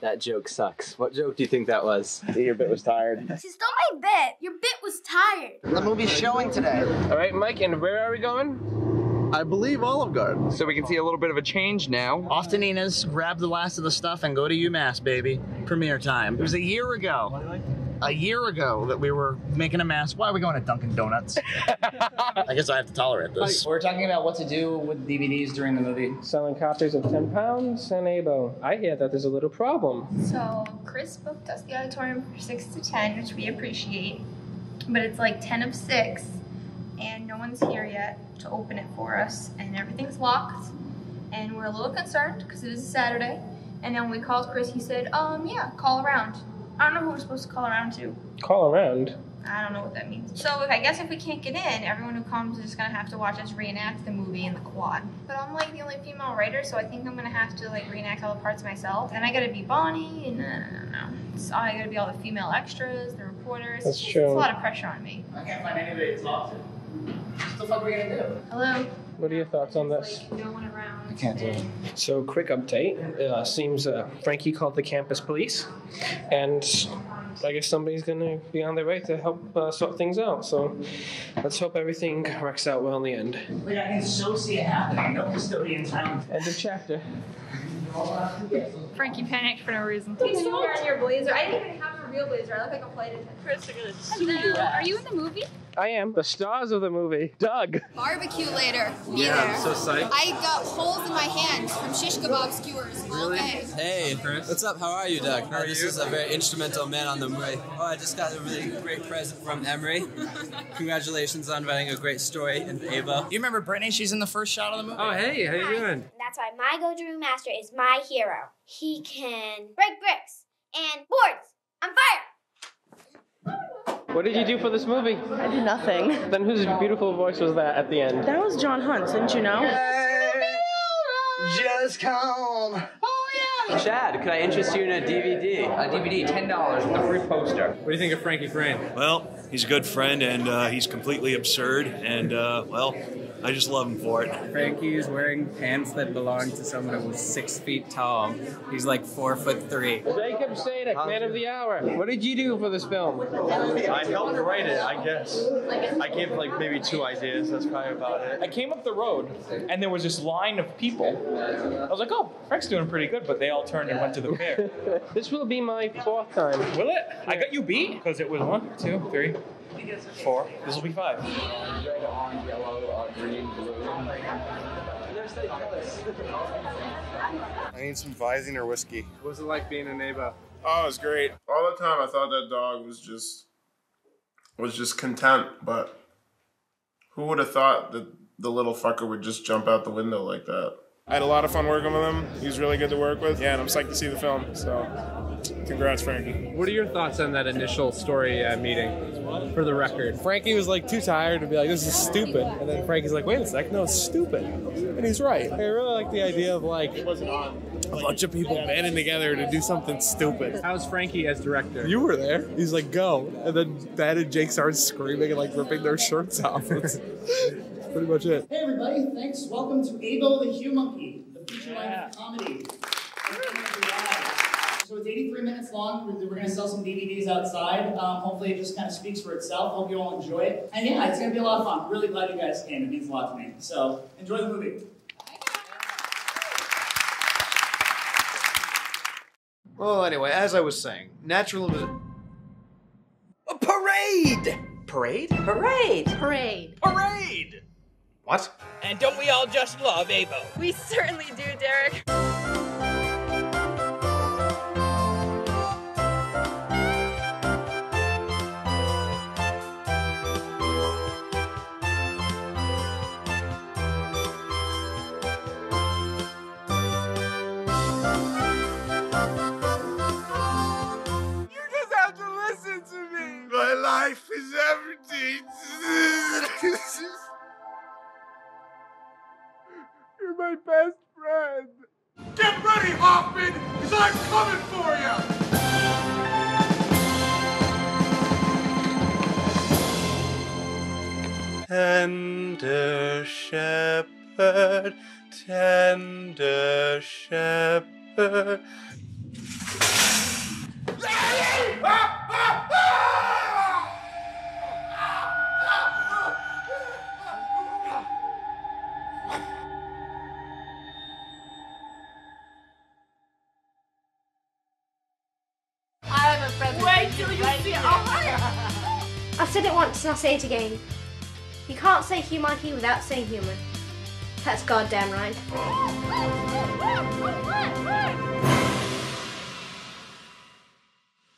That joke sucks. What joke do you think that was? Your bit was tired. She stole my bit. Your bit was tired. The movie's showing today. All right, Mike, and where are we going? I believe Olive Garden. So we can see a little bit of a change now. Off to Nina's, grab the last of the stuff, and go to UMass, baby. Premiere time. It was a year ago. A year ago that we were making a mask. Why are we going to Dunkin' Donuts? I guess I have to tolerate this. We're talking about what to do with D V Ds during the movie. Selling copies of ten pounds and A-Bo. I hear that there's a little problem. So Chris booked us the auditorium for six to ten, which we appreciate. But it's like ten of six, and no one's here yet to open it for us, and everything's locked, and we're a little concerned because it is a Saturday. And then when we called Chris, he said, um, yeah, call around. I don't know who we're supposed to call around to. Call around? I don't know what that means. So if, I guess if we can't get in, everyone who comes is just going to have to watch us reenact the movie in the quad. But I'm like the only female writer, so I think I'm going to have to like reenact all the parts myself. And I got to be Bonnie, and I don't know. So I got to be all the female extras, the reporters. That's true. It's a lot of pressure on me. I can't find anybody to talk to. What the fuck are we going to do? Hello? What are your thoughts on this? Like, no one around. I can't do it. So, quick update. Uh, seems uh, Frankie called the campus police, and I guess somebody's going to be on their way to help uh, sort things out. So, let's hope everything works out well in the end. Wait, I can so see it happening. No custodian time. End of chapter. Frankie panicked for no reason. You were wearing your blazer. I didn't even have a real blazer. I look like a flight attendant. Chris, they're gonna sue you. Are you in the movie? I am. The stars of the movie. Doug. Barbecue later. Me yeah, there. I'm so psyched. I got holes in my hand from shish kebab skewers all really? day. Hey, Chris. What's up? How are you, Doug? How are this you? This is a very instrumental man on the movie. Oh, I just got a really great present from Emery. Congratulations on writing a great story in A-Bo. You remember Brittany? She's in the first shot of the movie. Oh, hey. How you doing? That's why my Go-Drew Master is my hero. He can break bricks and boards on fire. What did you do for this movie? I did nothing. Then whose beautiful voice was that at the end? That was John Hunt, didn't you know? Hey, just come. Oh, yeah. Chad, could I interest you in a D V D? A D V D, ten dollars with a free poster. What do you think of Frankie Frame? Well, he's a good friend, and uh, he's completely absurd, and, uh, well, I just love him for it. Frankie is wearing pants that belong to someone who was six feet tall. He's like four foot three. Jacob Sadek, man of the hour. What did you do for this film? I helped write it, I guess. I gave like maybe two ideas. That's probably about it. I came up the road, and there was this line of people. I was like, oh, Frank's doing pretty good, but they all turned and went to the fair. This will be my fourth time. Will it? I got you beat because it was one, two, three. Four. This will be five. Red, orange, yellow, green, blue. I need some Visine or whiskey. What was it like being a neighbor? Oh, it was great. All the time I thought that dog was just was just content, but who would have thought that the little fucker would just jump out the window like that? I had a lot of fun working with him. He was really good to work with. Yeah, and I'm psyched to see the film, so... Congrats, Frankie. What are your thoughts on that initial story uh, meeting, for the record? Frankie was like too tired to be like, this is stupid. And then Frankie's like, wait a sec, no, it's stupid. And he's right. I really like the idea of like a bunch of people banding together to do something stupid. How's Frankie as director? You were there. He's like, go. And then Dad and Jake started screaming and like ripping their shirts off. That's pretty much it. Hey everybody, thanks. Welcome to A-Bo the Humonkey, the feature yeah. line of comedy. So it's eighty-three minutes long. We're going to sell some D V Ds outside. Um, hopefully it just kind of speaks for itself. Hope you all enjoy it. And yeah, it's going to be a lot of fun. Really glad you guys came. It means a lot to me. So enjoy the movie. Well, anyway, as I was saying, naturalism... A parade! Parade? Parade! Parade! Parade! What? And don't we all just love A-Bo? We certainly do, Derek. Life is everything. You're my best friend. Get ready, Hoffman, because I'm coming for you. Tender shepherd, tender shepherd. I've said it once and I'll say it again. You can't say humonkey without saying human. That's goddamn right.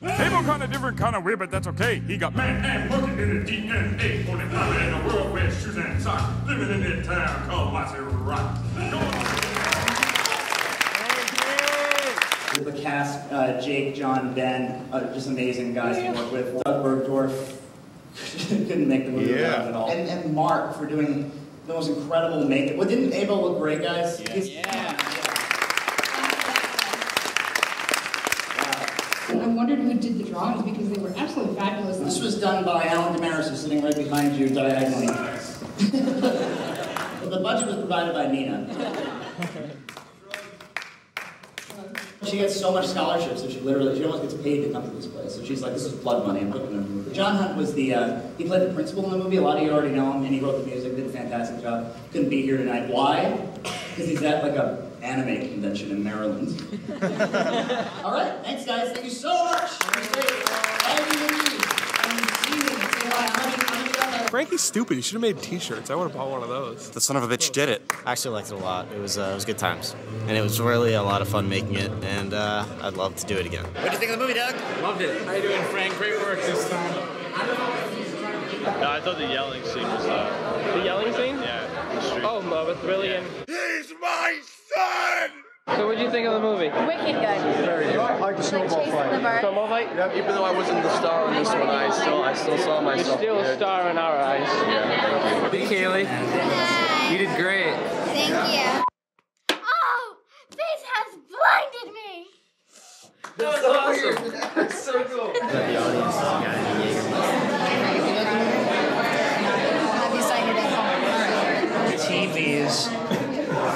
Cable kind of different, kind of weird, but that's okay. He got man and working in the D N A, holding power in a world where shoes and socks, living in that town called Mossy Rock. Thank you. With the cast, uh, Jake, John, Ben, uh, just amazing guys to work with. Doug Bergdorf couldn't make the movie yeah. at all, and, and Mark for doing the most incredible makeup. Well, didn't A-Bo look great, guys? Yeah. yeah. I wondered who did the drawings because they were absolutely fabulous. This was done by Alan Damaris, who's sitting right behind you diagonally. The budget was provided by Nina. She gets so much scholarship, so she literally, she almost gets paid to come to this place. So she's like, this is blood money, I'm putting in a movie. John Hunt was the, uh, he played the principal in the movie. A lot of you already know him, and he wrote the music, did a fantastic job. Couldn't be here tonight. Why? Because he's at like a anime convention in Maryland. All right, thanks guys, thank you so much. Frankie's stupid, you should have made t-shirts. I would have bought one of those. The son of a bitch did it. I actually liked it a lot. It was, uh, it was good times. And it was really a lot of fun making it, and uh, I'd love to do it again. What did you think of the movie, Doug? Loved it. How you doing, Frank? Great work this time. No, I thought the yelling scene was uh The yelling scene? Yeah. Oh, love it, brilliant. He's my son! So what did you think of the movie? Wicked good. Very good. I like the snowball fight. Snowball fight? Yep. Even though I wasn't the star on this one, I still, I still saw myself. You're still a star in our eyes. Yeah. Hey, Kaylee. Hi. You did great. Thank yeah. you. Oh, this has blinded me. That was awesome. That's so cool. The audience got it. T V is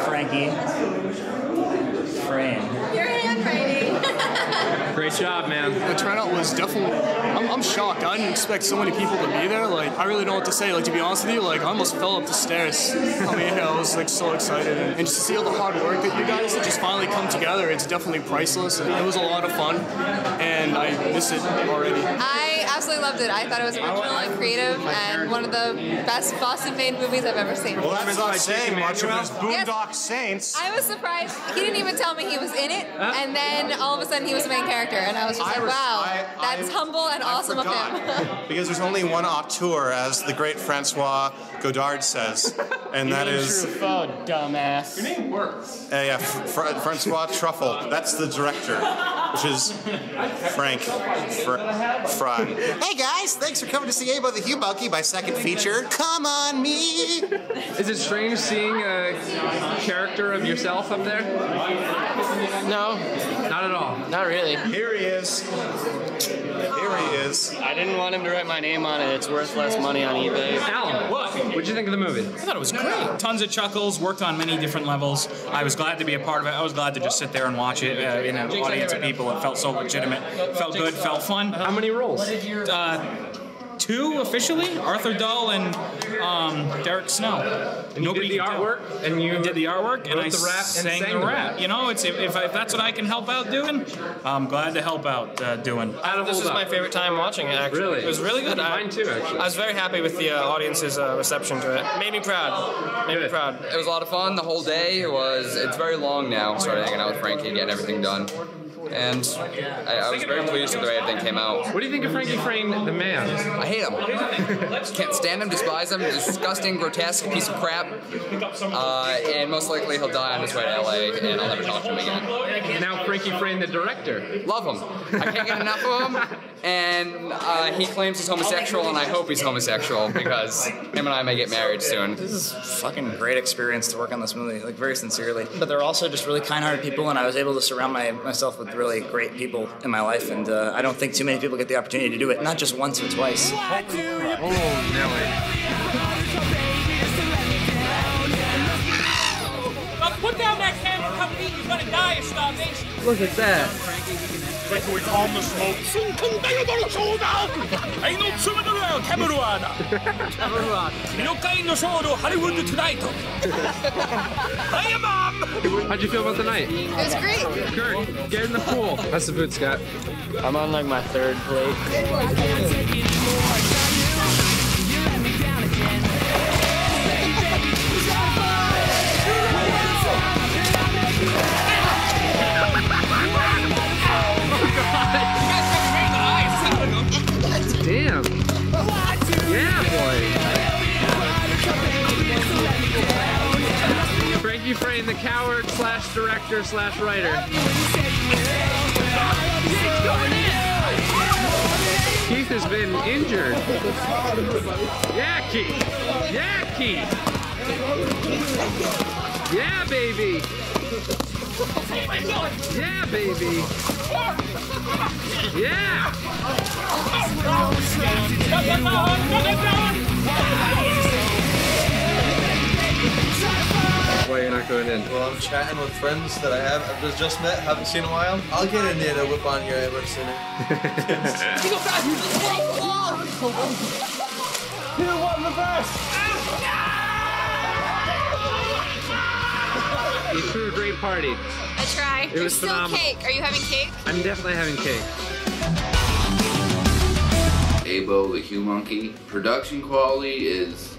Frankie. Fran. You're in, Frankie. Great job, man. The turnout was definitely. I'm, I'm shocked. I didn't expect so many people to be there. Like, I really don't know what to say. Like, to be honest with you, like, I almost fell up the stairs. I mean, I was like so excited, and just to see all the hard work that you guys have just finally come together. It's definitely priceless, and it was a lot of fun. And I miss it already. I Absolutely loved it. I thought it was original and creative, and one of the best Boston-made movies I've ever seen. Well, that's what I'm saying. Watching those Boondock Saints. I was surprised. He didn't even tell me he was in it, and then all of a sudden he was the main character, and I was just like, wow, that's humble and awesome of him. Because there's only one auteur, as the great Francois Godard says, and that is Truffaut, dumbass. Your name works. Uh, yeah, Fr Francois Truffaut. That's the director, which is Frank Fr Fran. Hey guys, thanks for coming to see A-Bo the Humonkey, my second feature. Come on me. Is it strange seeing a character of yourself up there? No, not at all. Not really. Here he is. Here he is. I didn't want him to write my name on it. It's worth less money on eBay. Alan, what? What'd you think of the movie? I thought it was great. Tons of chuckles. Worked on many different levels. I was glad to be a part of it. I was glad to just sit there and watch it uh, in an audience of people. It felt so legitimate. Felt good. Felt fun. How many roles? Uh, two officially. Arthur Dahl and um, Derek Snow. And Nobody did the artwork, tell. and you did the artwork, and I the rap sang, and sang the rap. You know, it's if, if, I, if that's what I can help out doing, I'm glad to help out uh, doing. Adam, this was up. my favorite time watching it. Actually, really? It was really good. Mine I, too. Actually, I was very happy with the uh, audience's uh, reception to it. Made me proud. Made me proud. It was a lot of fun. The whole day was. It's very long now. Started hanging out with Frankie and getting everything done. And I, I was very pleased with the way everything came out. What do you think of Frankie Frayne, the man? I hate him. Can't stand him, despise him, disgusting, grotesque piece of crap. Uh, and most likely he'll die on his way to L A, and I'll never talk to him again. Now Frankie Frayne, the director. Love him. I can't get enough of him. And uh, he claims he's homosexual, and I hope he's homosexual, because him and I may get married soon. This is a fucking great experience to work on this movie, like very sincerely. But they're also just really kind-hearted people, and I was able to surround my, myself with really great people in my life, and uh, I don't think too many people get the opportunity to do it, not just once or twice. What do you oh, Nelly. Now put down that camera, come eat, you're gonna die of starvation. Look at that. Like we calm the smoke. How'd you feel about the night? It was great. Kurt, get in the pool. That's the food, Scott. I'm on like my third plate. Oh, God. You guys are great. Dufresne, the coward slash director slash writer. Keith has been injured. Yeah, Keith. Yeah, Keith. Yeah, baby. Yeah, baby. Yeah. Why are you not going in? Well, I'm chatting with friends that I have I've just met, haven't seen in a while. I'll get in there to whip on your ever sooner. You won the best! You threw a great party. I tried. It was phenomenal. Still cake. Are you having cake? I'm definitely having cake. A-Bo the Humonkey. Production quality is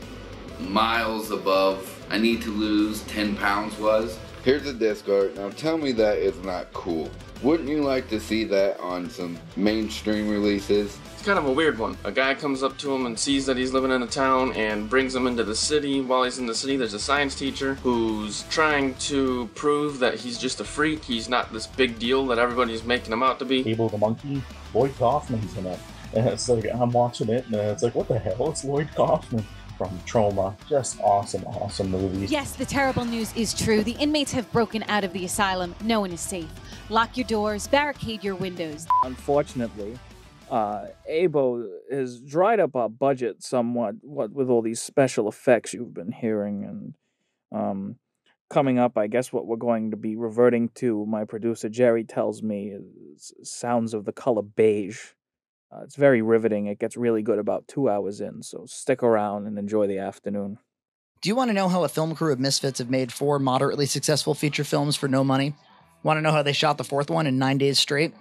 miles above I Need to Lose ten pounds was. Here's a disc art. Now tell me that it's not cool. Wouldn't you like to see that on some mainstream releases? It's kind of a weird one. A guy comes up to him and sees that he's living in a town and brings him into the city. While he's in the city, there's a science teacher who's trying to prove that he's just a freak. He's not this big deal that everybody's making him out to be. A-Bo the Monkey, Lloyd Kaufman's in it. And it's like, I'm watching it and it's like, what the hell? It's Lloyd Kaufman from Trauma. Just awesome, awesome movie. Yes, the terrible news is true. The inmates have broken out of the asylum. No one is safe. Lock your doors, barricade your windows. Unfortunately, Uh, A-Bo has dried up our budget somewhat, what with all these special effects you've been hearing, and um, coming up, I guess what we're going to be reverting to, my producer Jerry tells me, is sounds of the color beige. Uh, it's very riveting. It gets really good about two hours in, so stick around and enjoy the afternoon. Do you want to know how a film crew of misfits have made four moderately successful feature films for no money? Want to know how they shot the fourth one in nine days straight?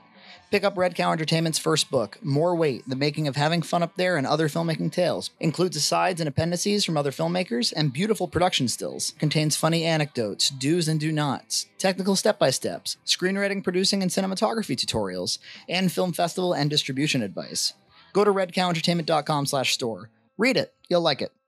Pick up Red Cow Entertainment's first book, More Weight, The Making of Having Fun Up There and Other Filmmaking Tales. Includes asides and appendices from other filmmakers and beautiful production stills. Contains funny anecdotes, do's and do nots, technical step-by-steps, screenwriting, producing, and cinematography tutorials, and film festival and distribution advice. Go to red cow entertainment dot com slash store. Read it. You'll like it.